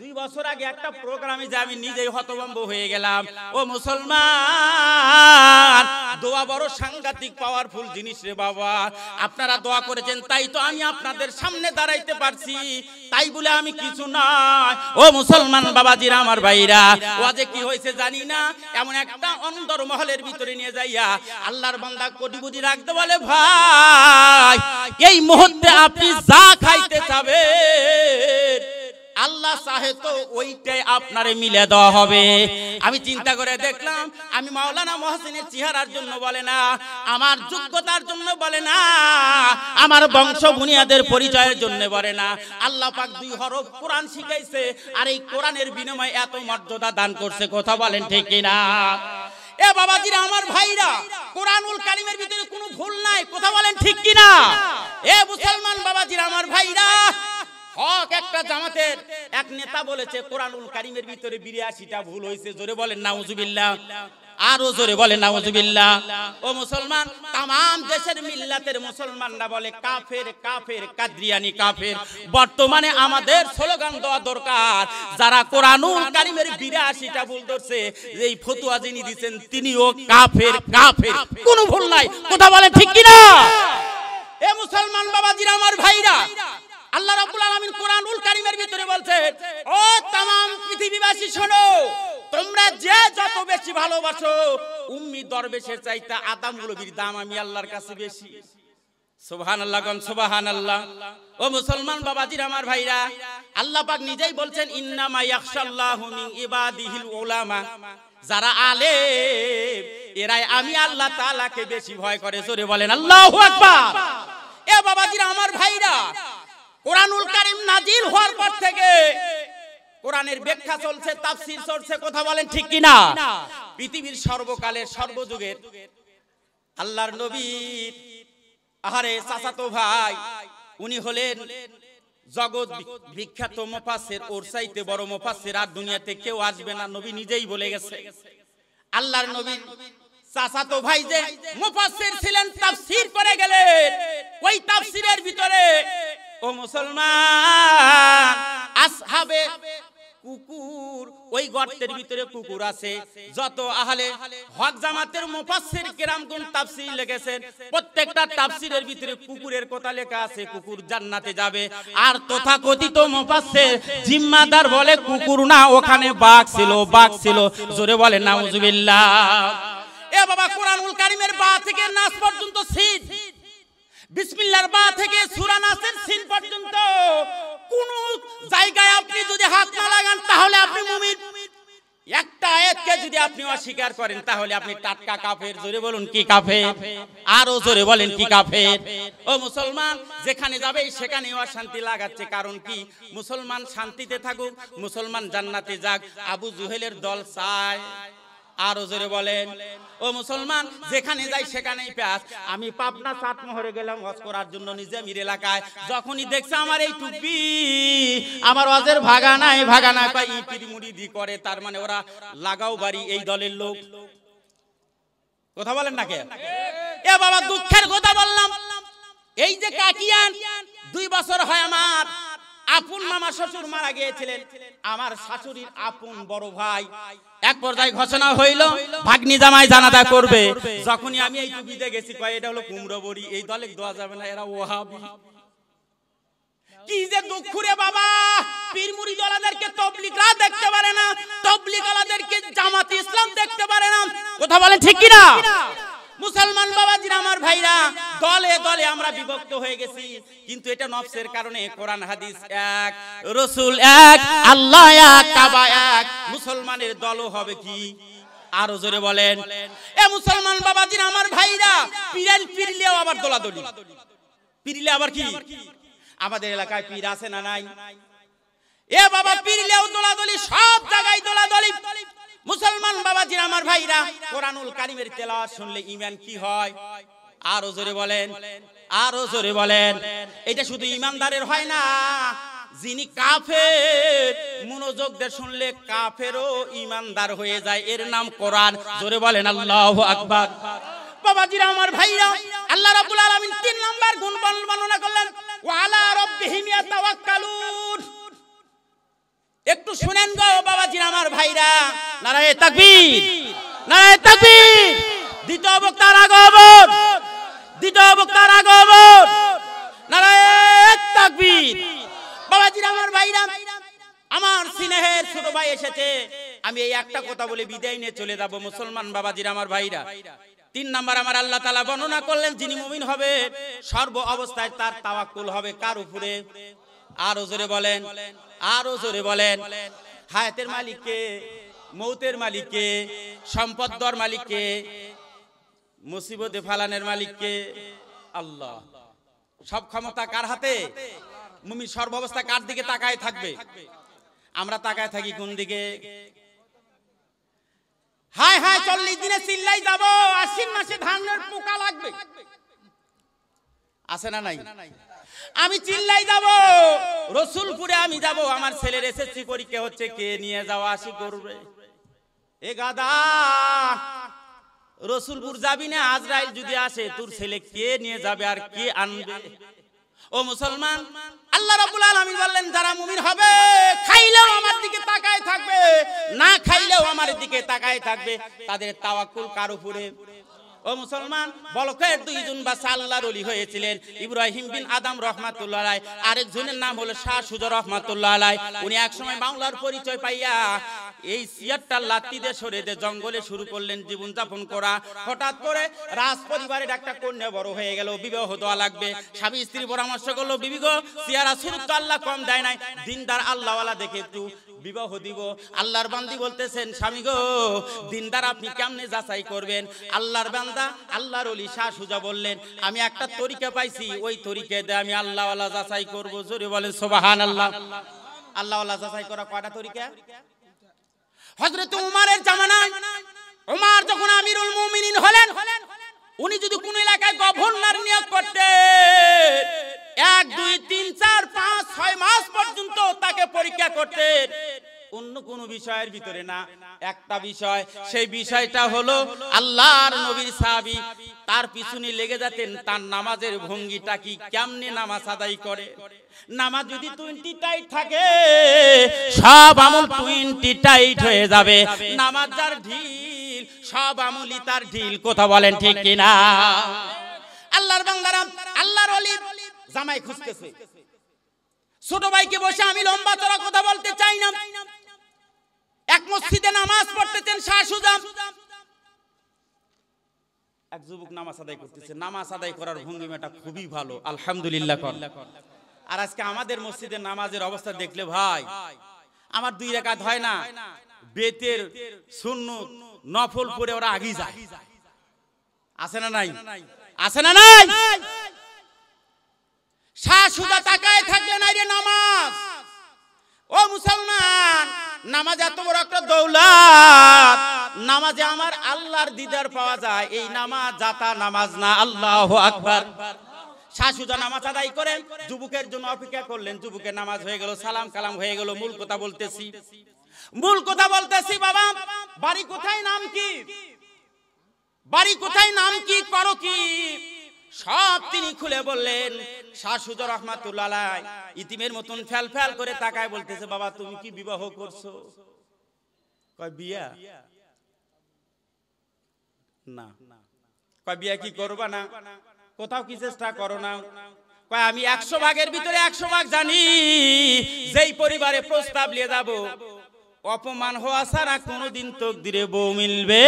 2 বছর আগে একটা প্রোগ্রামে যে আমি নিজেই হতভম্ব হয়ে গেলাম। ও মুসলমান, দোয়া বড় সাংঘাতিক পাওয়ারফুল জিনিস রে বাবা। আপনারা দোয়া করেছেন তাই তো আমি আপনাদের সামনে দাঁড়াইতে পারছি, তাই বলে আমি কিছু নয়। ও মুসলমান বাবাজিরা, আমার ভাইরা, ওয়াজে কি হয়েছে জানি না, এমন একটা অন্দর মহলের ভিতরে নিয়ে যাইয়া আল্লাহর বান্দা কোটিপতি রাখতে বলে, ভাই এই মুহূর্তে আপনি যা খাইতে চাবেন আল্লাহ চাহে তো ওইটাই আপনারে মিলে দেওয়া হবে। আমি চিন্তা করে দেখলাম, আমি মাওলানা মহসিনের চেহারার জন্য বলে না, আমার যোগ্যতার জন্য বলে না, আমার বংশ বুনিয়াদের পরিচয়ের জন্য বলে না, আল্লাহ পাক 2 হরফ কোরআন শিখাইছে, আর এই কোরআনের বিনিময়ে এত মর্যাদা দান করছে। কথা বলেন ঠিক কিনা? এ বাবাজিরা, আমার ভাইরা, কোরআনুল কারিমের ভিতরে কোনো ভুল নাই। কথা বলেন ঠিক কিনা? এ মুসলমান বাবাজিরা, আমার ভাইরা, হক একটা জামাতের এক নেতা বলেছে কোরআনুল কারিমের ভিতরে 82টা ভুল হয়েছে। জোরে বলেন নাউজুবিল্লাহ, আরো জোরে বলেন নাউজুবিল্লাহ। ও মুসলমান, तमाम দেশের মিল্লাতের মুসলমানরা বলে কাফের কাফের কাদরিয়ানি কাফের। বর্তমানে আমাদের স্লোগান দেওয়া দরকার, যারা কোরআনুল কারিমের 82টা ভুল ধরছে, এই ফতোয়া যিনি দিয়েছেন তিনিও কাফের কাফের, কোনো ভুল নাই। কথা বলেন ঠিক কি না? এ মুসলমান বাবাজিরা, আমার ভাইরা, আল্লাহ রাব্বুল আলামিন কোরআনুল কারীমের ভিতরে বলছেন, ও तमाम পৃথিবীবাসী শোনো, তোমরা যে যত বেশি ভালোবাসো উম্মি দরবেশের চাইতে আদম মৌলবীর দাম আমি আল্লাহর কাছে বেশি। সুবহানাল্লাহ, গন সুবহানাল্লাহ। ও মুসলমান বাবাজির, আমার ভাইরা, আল্লাহ পাক নিজেই বলছেন ইন্নামা ইয়াখশাল্লাহু মিন ইবাদিহিল উলামা, যারা আলেম এরাই আমি আল্লাহ তাআলাকে বেশি ভয় করে। জোরে বলেন আল্লাহু আকবার। এ বাবাজির, আমার ভাইরা, কোরআনুল কারীম নাজিল হওয়ার পর থেকে কোরআনের ব্যাখ্যা চলছে, তাফসীর চলছে। কথা বলেন ঠিক কি না? পৃথিবীর সর্বকালের সর্বযুগের আল্লাহর নবী, আহারে চাচাতো ভাই, উনি হলেন জগৎ বিখ্যাত মুফাসসির। ওর চাইতে বড় মুফাসসির আর দুনিয়াতে কেউ আসবে না, নবী নিজেই বলে গেছে। আল্লাহর নবীর চাচাতো ভাই যে মুফাসসির ছিলেন, তাফসীর করে গেলেন। ওই তাফসীরের ভিতরে ও মুসলমান, আসহাবে কুকুর, ওই গর্তের ভিতরে কুকুর আছে। যত আহলে হক জামাতের মুফাসসির কিরামগণ তাফসীর লিখেছেন, প্রত্যেকটা তাফসীরের ভিতরে কুকুরের কথা লেখা আছে, কুকুর জান্নাতে যাবে। আর তথাকথিত মুফাসসির জিম্মাদার বলে কুকুর না, ওখানে বাঘ ছিল, বাঘ ছিল। জোরে বলে নাউজুবিল্লাহ। এ বাবা, কোরআনুল কারীমের বা থেকে নাস পর্যন্ত সিন, বিসমিল্লাহর বা থেকে সূরা নাসের সিন পর্যন্ত কোন জায়গায় আপনি যদি হাত না লাগান তাহলে আপনি মুমিন। একটা আয়াতকে যদি আপনি অস্বীকার করেন তাহলে আপনি টাটকা কাফের। জোরে বলুন কি কাফের, আরো জোরে বলেন কি কাফের। ও মুসলমান, যেখানে যাবে সেখানে অশান্তি লাগাচ্ছে। কারণ কি? মুসলমান শান্তিতে থাকুক, মুসলমান জান্নাতে যাক, আবু জুহেলের দল চায়। আরো জোরে বলেন। ও মুসলমান, যেখানে যাই সেখানেই প্যাস। আমি পাবনা সাতমোহরে গেলাম ওয়াজ করার জন্য, নিজে মির এলাকায়। যখনই দেখছে আমার এই টুপি, আমার ওয়াজের ভাগানায় ভাগানায় পাই ইপির মুরিদি করে, তার মানে ওরা লাগাও বাড়ি এই দলের লোক। কথা বলেন না কে? এ বাবা, দুঃখের কথা বললাম, এই যে কাকিয়ান, 2 বছর হয় আমার আপন মামা শ্বশুর মারা গিয়েছিলেন। আমার শাশুড়ির আপন বড় ভাই, এক পর্যায়ে ঘোষণা হইল ভাগ্নি জামাই জানাজা করবে। যখনই আমি এই টুপিতে গেছি, কয় এটা হলো কুমড়ো বড়ি, এই দলে দেওয়া যাবে না, এরা ওয়াহাবি। কি যে দুঃখ রে বাবা, পীর মুরিদওয়ালাদেরকে তাবলীগরা দেখতে পারে না, তাবলীগওয়ালাদেরকে জামাত ইসলাম দেখতে পারে না। কথা বলেন ঠিক কিনা? मुसलमान बाबा जी आमार भाईरा दले दले आमरा विभक्त হয়ে গেছি কিন্তু এটা নফসের কারণে কোরআন হাদিস এক রাসূল এক আল্লাহ এক কাবা এক মুসলমানের দলও হবে কি আরো জোরে বলেন এ মুসলমান বাবা জি আমার ভাইরা পিরাল পিরলেও আবার দলাদলি পিরলে আবার কি আমাদের এলাকায় পীর আছে না নাই এ বাবা পিরলেও দলাদলি সব জায়গায় দলাদলি मुसलमान बाबा जी आमार भाईरा कुरानुल करीमेर तेलावत सुनले ईमान की हय आरो जोरे बोलेन आरो जोरे बोलेन एटा शुधु ईमानदारेर हय ना जिनी काफेर मनोयोग दे सुनले काफेरो ईमानदार हये जाय एर नाम कुरान जोरे बोलेन अल्लाहु अकबर बाबा जी आमार भाईरा अल्लाह रब्बुल आलामीन 3 नम्बर गुण वर्णना करलेन वा अला रब्बिहिम यतवक्कालून একটু শুনেন গো বাবাজি আমার ভাইরা নারায়ে তাকবীর নারায়ে তাকবীর দ্বিতীয় বক্তার আগমন দ্বিতীয় বক্তার আগমন নারায়ে তাকবীর বাবাজি আমার ভাইরা আমার স্নেহের ছোট ভাই এসেছে আমি এই একটা কথা বলে বিদায় নিয়ে চলে যাব মুসলমান বাবাজি আমার ভাইরা तीन नम्बर आमार आल्लाह ताआला বর্ণনা করলেন যিনি মুমিন হবে সর্ব অবস্থায় তার তাওয়াক্কুল হবে কার উপরে আর জোরে বলেন আর জোরে বলেন হায়াতের মালিক কে মউতের মালিক কে সম্পদ দর মালিক কে মুসিবতে ফালানের মালিক কে আল্লাহ সব ক্ষমতা কার হাতে মুমিন সর্বাবস্থা কার দিকে তাকায় থাকবে আমরা তাকায় থাকি কোন দিকে হাই হাই 40 দিনে চিল্লাই যাব আশ্বিন মাসে ধানের পোকা লাগবে আছে না নাই আমি চিল্লাই যাব রসুলপুরে আমি যাব আমার ছেলের এসএসসি পরীক্ষা হচ্ছে কে নিয়ে যাওয়া আসি করবে এ গাদা রসুলপুর যাবি না আজরাইল যদি আসে তোর ছেলে কে নিয়ে যাবে আর কে আনবে ও মুসলমান আল্লাহ রাব্বুল আলামিন বললেন যারা মুমিন হবে খাইলেও আমার দিকে তাকায় থাকবে না খাইলেও আমার দিকে তাকায় থাকবে তাদের তাওয়াক্কুল কার উপরে ও মুসলমান বলকের দুইজন বাদশা আল্লাহর ওলি হয়েছিলেন ইব্রাহিম বিন আদম রাহমাতুল্লাহ আলাইহ আরেকজনের নাম হলো শাহ সুজা রাহমাতুল্লাহ আলাইহ উনি এক সময় বাংলার পরিচয় পাইয়া এই 76টা লাত্তি দিয়ে সরে দে জঙ্গলে শুরু করলেন জীবন যাপন করা হঠাৎ করে রাজপরিবারের একটা কন্যা বড় হয়ে গেল বিবাহ দেওয়া লাগবে স্বামী স্ত্রী পরামর্শ করলো বিবি গো সিয়ারা সুরত তো আল্লাহ কম দেয় নাই দিনদার আল্লাহওয়ালা দেখে একটু বিবাহ দিব আল্লাহর বান্দি বলতেছেন স্বামী গো দিনদার আপনি কেমনে যাচাই করবেন আল্লাহর বান্দা আল্লাহর ওলি শাহ সুজা বললেন আমি একটা তরিকা পাইছি ওই তরিকায় আমি আল্লাহওয়ালা যাচাই করব জোরে বলেন সুবহানাল্লাহ আল্লাহওয়ালা যাচাই করা কয়টা তরিকা হযরত উমারের জামানায় উমার যখন আমিরুল মুমিনিন হলেন উনি যদি কোন এলাকায় গভর্নর নিয়োগ করতেন 1 2 3 4 5 6 মাস পর্যন্ত তাকে পরীক্ষা করতেন অন্য কোন বিষয়ের ভিতরে না একটা বিষয় সেই বিষয়টা হলো আল্লাহর নবীর সাহাবী তার পিছনে লেগে যেতেন তার নামাজের ভঙ্গিটা কি কেমনে নামাজ আদায় করে নামাজ যদি 20 টাইট থাকে সব আমল 20 টাইট হয়ে যাবে নামাজ যার ঢিল সব আমলই তার ঢিল কথা বলেন ঠিক কি না আল্লাহর বান্দারা আল্লাহর ওলি জামাই খুঁজতেছে ছোট ভাইকে বসে আমি লম্বা চড়া কথা বলতে চাই না এক মসজিদে নামাজ পড়তেছেন শাহ সুজা এক যুবক নামাজ আদায় করতেছে নামাজ আদায় করার ভঙ্গিমাটা খুবই ভালো আলহামদুলিল্লাহ কর আর আজকে আমাদের মসজিদে নামাজের অবস্থা দেখলে ভাই আমার দুই রাকাত হয় না বেতের সুন্নাত নফল পড়ে ওরা আগি যায় আছে না নাই আছে না নাই শাহ সুজা তাকায় থাকলেন আইরে নামাজ ও মুসলমান নামাজ এত বড় একটা দৌলত নামাজে আমার আল্লাহর দিদার পাওয়া যায় এই নামাজ যাতা নামাজ না আল্লাহু আকবার শাশুজা নামাজ আদায় করেন যুবকের জন্য অপেক্ষা করলেন যুবকের নামাজ হয়ে গেল সালাম কালাম হয়ে গেল মূল কথা বলতেছি বাবা বাড়ি কোথায় নাম কি করো কি সব তিনি খুলে বললেন শাহ সুজা রাহমাতুল্লাহ আলাইহ ইতিমের মতন ফ্যাল ফ্যাল করে তাকায় বলতেছে বাবা তুমি কি বিবাহ করছো কয় বিয়া না কয় বিয়া কি করবা না কোথাও কি চেষ্টা করো না কয় আমি 100 ভাগের ভিতরে 100 ভাগ জানি যেই পরিবারে প্রস্তাব নিয়ে যাব অপমান হওয়া ছাড়া কোনোদিন তকদিরে বউ মিলবে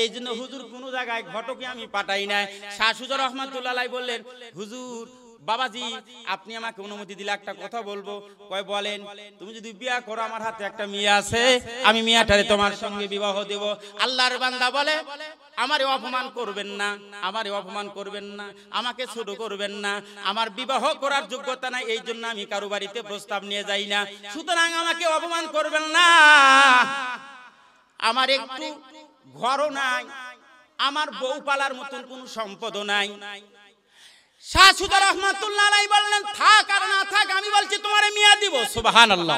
এই জন্য হুজুর কোনো জায়গায় ঘটকে আমি পাঠাই না। শাহুজুর রহমাতুল্লাহ আলাইহি বললেন, হুজুর বাবাজি আপনি আমাকে অনুমতি দিলে একটা কথা বলবো। কয় বলেন। তুমি যদি বিয়া করো আমার হাতে একটা মেয়ে আছে, আমি মেয়েটারে তোমার সঙ্গে বিবাহ দেব। আল্লাহর বান্দা বলে, আমারে অপমান করবেন না, আমারে অপমান করবেন না, আমাকে ছোট করবেন না, আমার বিবাহ করার যোগ্যতা নাই, এই জন্য আমি কারো বাড়িতে প্রস্তাব নিয়ে যাই না, সুতরাং আমাকে অপমান করবেন না, আমার একটু ঘরও নাই, আমার বউ পালার মতন কোনো সম্পদও নাই। শাহুদা রহমাতুল্লাহ আলাইহি বললেন, থাক আর না থাক, আমি বলছি তোমারে মিয়া দিব। সুবহানাল্লাহ।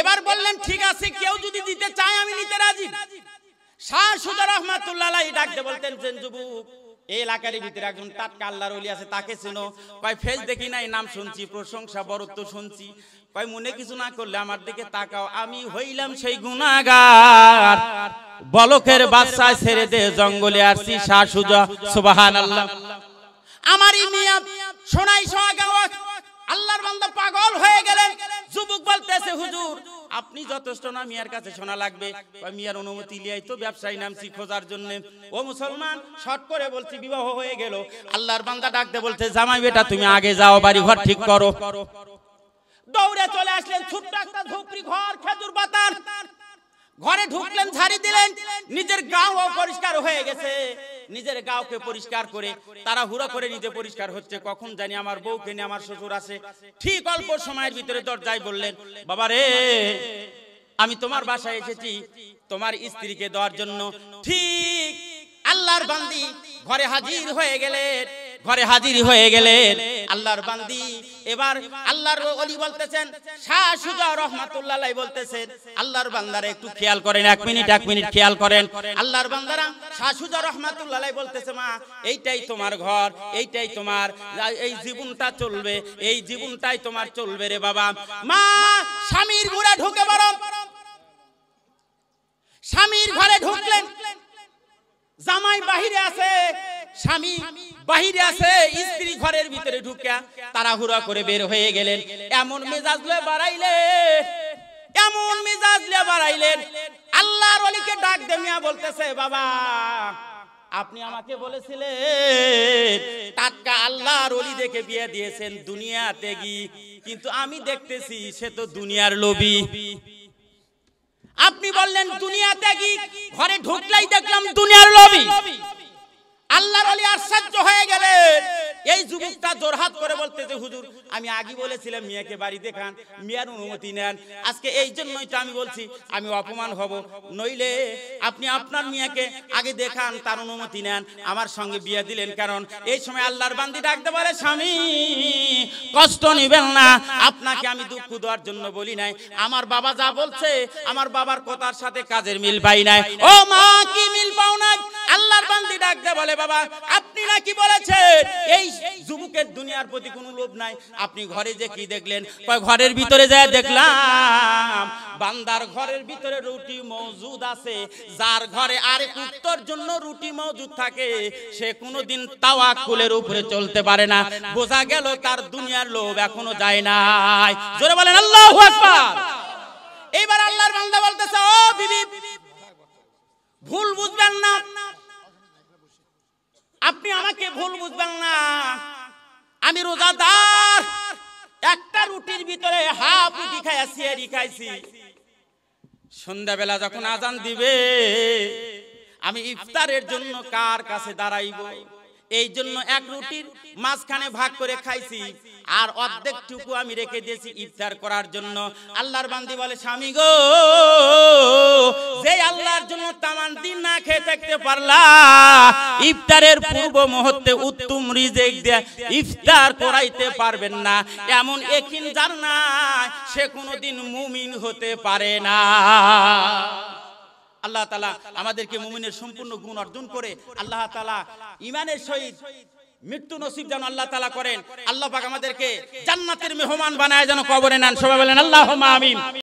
এবার বললেন ঠিক আছে, কেউ যদি দিতে চায় আমি নিতে রাজি। শাহুদা রহমাতুল্লাহ আলাইহি ডাকতে বলতেন, যুবক এই এলাকার ভিতরে একজন টাটকা আল্লাহর ওলি আছে, তাকে চেনো? কয় ফেজ দেখি নাই, নাম শুনছি, প্রশংসা বরত্ব শুনছি। কয় মনে কিছু না করলে আমার দিকে তাকাও, আমি হইলাম সেই গুনাহগার, বলকের বাদশা ছেড়ে দে জঙ্গলে আসছি। শাহুদা, সুবহানাল্লাহ। আমারই মিয়া সোনাই সোহাগাওয়াত আল্লাহর বান্দা পাগল হয়ে গেলেন। যুবক বলতেছে, হুজুর আপনি যথেষ্ট না, মিয়ার কাছে শোনা লাগবে। মিয়ার অনুমতি লিয়াই তো ব্যবসায়ী নামছি খোঁজার জন্য। ও মুসলমান, শর্ট করে বলছি, বিবাহ হয়ে গেল। আল্লাহর বান্দা ডাকতে বলতে, জামাই বেটা তুমি আগে যাও, বাড়ি ঘর ঠিক করো। দৌড়ে চলে আসলেন, ছোট্ট একটা ঝুপড়ি ঘর, খেজুর পাতার ঘরে ঢুকলেন, ঝাড়ি দিলেন, নিজের গাও পরিষ্কার হয়ে গেছে। নিজের গাওকে পরিষ্কার করে তারা হুড়া করে নিজে পরিষ্কার হচ্ছে, কখন জানি আমার বউকে নিয়ে আমার শ্বশুর আসে। ঠিক অল্প সময়ের ভিতরে দরজায় বললেন, বাবা রে আমি তোমার বাসায় এসেছি তোমার স্ত্রীকে দেওয়ার জন্য। ঠিক আল্লাহর বান্দি ঘরে হাজির হয়ে গেলেন, ঘরে হাজির হয়ে গেলেন আল্লাহর বান্দি। এবার আল্লাহর ওলি বলতেছেন, শাহুজা রহমাতুল্লাহ আলাইহি বলতেছেন, আল্লাহর বান্দারা একটু খেয়াল করেন, এক মিনিট খেয়াল করেন। আল্লাহর বান্দারা, শাহুজা রহমাতুল্লাহ আলাইহি বলতেছে, মা এইটাই তোমার ঘর, এইটাই তোমার এই জীবনটা চলবে, এই জীবনটাই তোমার চলবে রে বাবা। মা স্বামীর ঘরে ঢুকে পড়ো। স্বামীর ঘরে ঢুকলেন, জামাই বাহিরে আছে, স্বামী বাহিরে আছে, স্ত্রী ঘরের ভিতরে ঢুকে তাড়াহুড়া করে বের হয়ে গেলেন। এমন মেজাজ লয়ে বাড়াইলেন, এমন মেজাজ লয়ে বাড়াইলেন, আল্লাহর ওলিকে ডাক দে। মিয়া বলতেছে, বাবা আপনি আমাকে বলেছিলেন টাটকা আল্লাহর ওলি দেখে বিয়ে দিয়েছেন দুনিয়াতে গি, কিন্তু আমি দেখতেছি সে তো দুনিয়ার লোভী। আপনি বললেন দুনিয়াতে গি, ঘরে ঢুকলেই দেখলাম দুনিয়ার লোভী। আল্লাহর ওলি আশ্চর্য হয়ে গেলেন। এই যুবকটা জোরহাত করে বলতেছে, হুজুর আমি আগে বলেছিলাম মিয়াকে বাড়ি দেখান, মিয়ার অনুমতি নেন, আজকে এই জন্যই তো আমি বলছি আমি অপমান হব, নইলে আপনি আপনার মিয়াকে আগে দেখান, তার অনুমতি নেন, আমার সঙ্গে বিয়ে দিলেন। কারণ এই সময় আল্লাহর বান্দি ডাকতে পারে, স্বামী কষ্ট নেবেন না, আপনাকে আমি দুঃখ দেওয়ার জন্য বলি নাই, আমার বাবা যা বলছে আমার বাবার কথার সাথে কাজের মিল পাই নাই। ও মা কি মিল পাও না? আল্লাহর বান্দি ডাকতে বলে, বাবা আপনি নাকি বলেছেন এই যুবকের দুনিয়ার প্রতি কোনো লোভ নাই, আপনি ঘরে যে কি দেখলেন? ঘরের ভিতরে যায় দেখলাম বান্দার ঘরের ভিতরে রুটি মজুদ আছে, যার ঘরে আরেক উত্তর জন্য রুটি মজুদ থাকে সে কোনোদিন তাওয়াক্কুলের উপরে চলতে পারে না। বোঝা গেল তার দুনিয়ার লোভ এখনো যায় নাই। জোরে বলেন আল্লাহু আকবার। এইবার আল্লাহর বান্দা বলতেছে, ও বিবি ভুল বুঝবেন না, আপনি আমাকে ভুল বুঝবেন না, আমি রোজাদার, একটা রুটির ভিতরে হাফ রুটি খাই সিয়ারি খাইছি, সন্ধ্যাবেলা যখন আজান দিবে আমি ইফতারের জন্য কার কাছে দাঁড়াইব, এই জন্য এক রুটির মাঝখানে ভাগ করে খাইছি, আর অর্ধেকটুকু আমি রেখে দিয়েছি ইফতার করার জন্য। আল্লাহর বান্দি বলে, স্বামী গো যে আল্লাহর জন্য তামান দিন না খেয়ে থাকতে পারলা, ইফতারের পূর্ব মুহূর্তে উত্তম রিজিক দিয়ে ইফতার করাইতে পারবেন না, এমন একিন যার নাই সে কোনোদিন মুমিন হতে পারে না। আল্লাহ তাআলা আমাদেরকে মুমিনের সম্পূর্ণ গুণ অর্জন করে আল্লাহ তাআলা ঈমানের সহিত মৃত্যু নসিব যেন আল্লাহ তাআলা করেন। আল্লাহ পাক আমাদেরকে জান্নাতের মেহমান বানায় যেন কবরে নেন। সবাই বলেন আল্লাহুম্মা আমিন।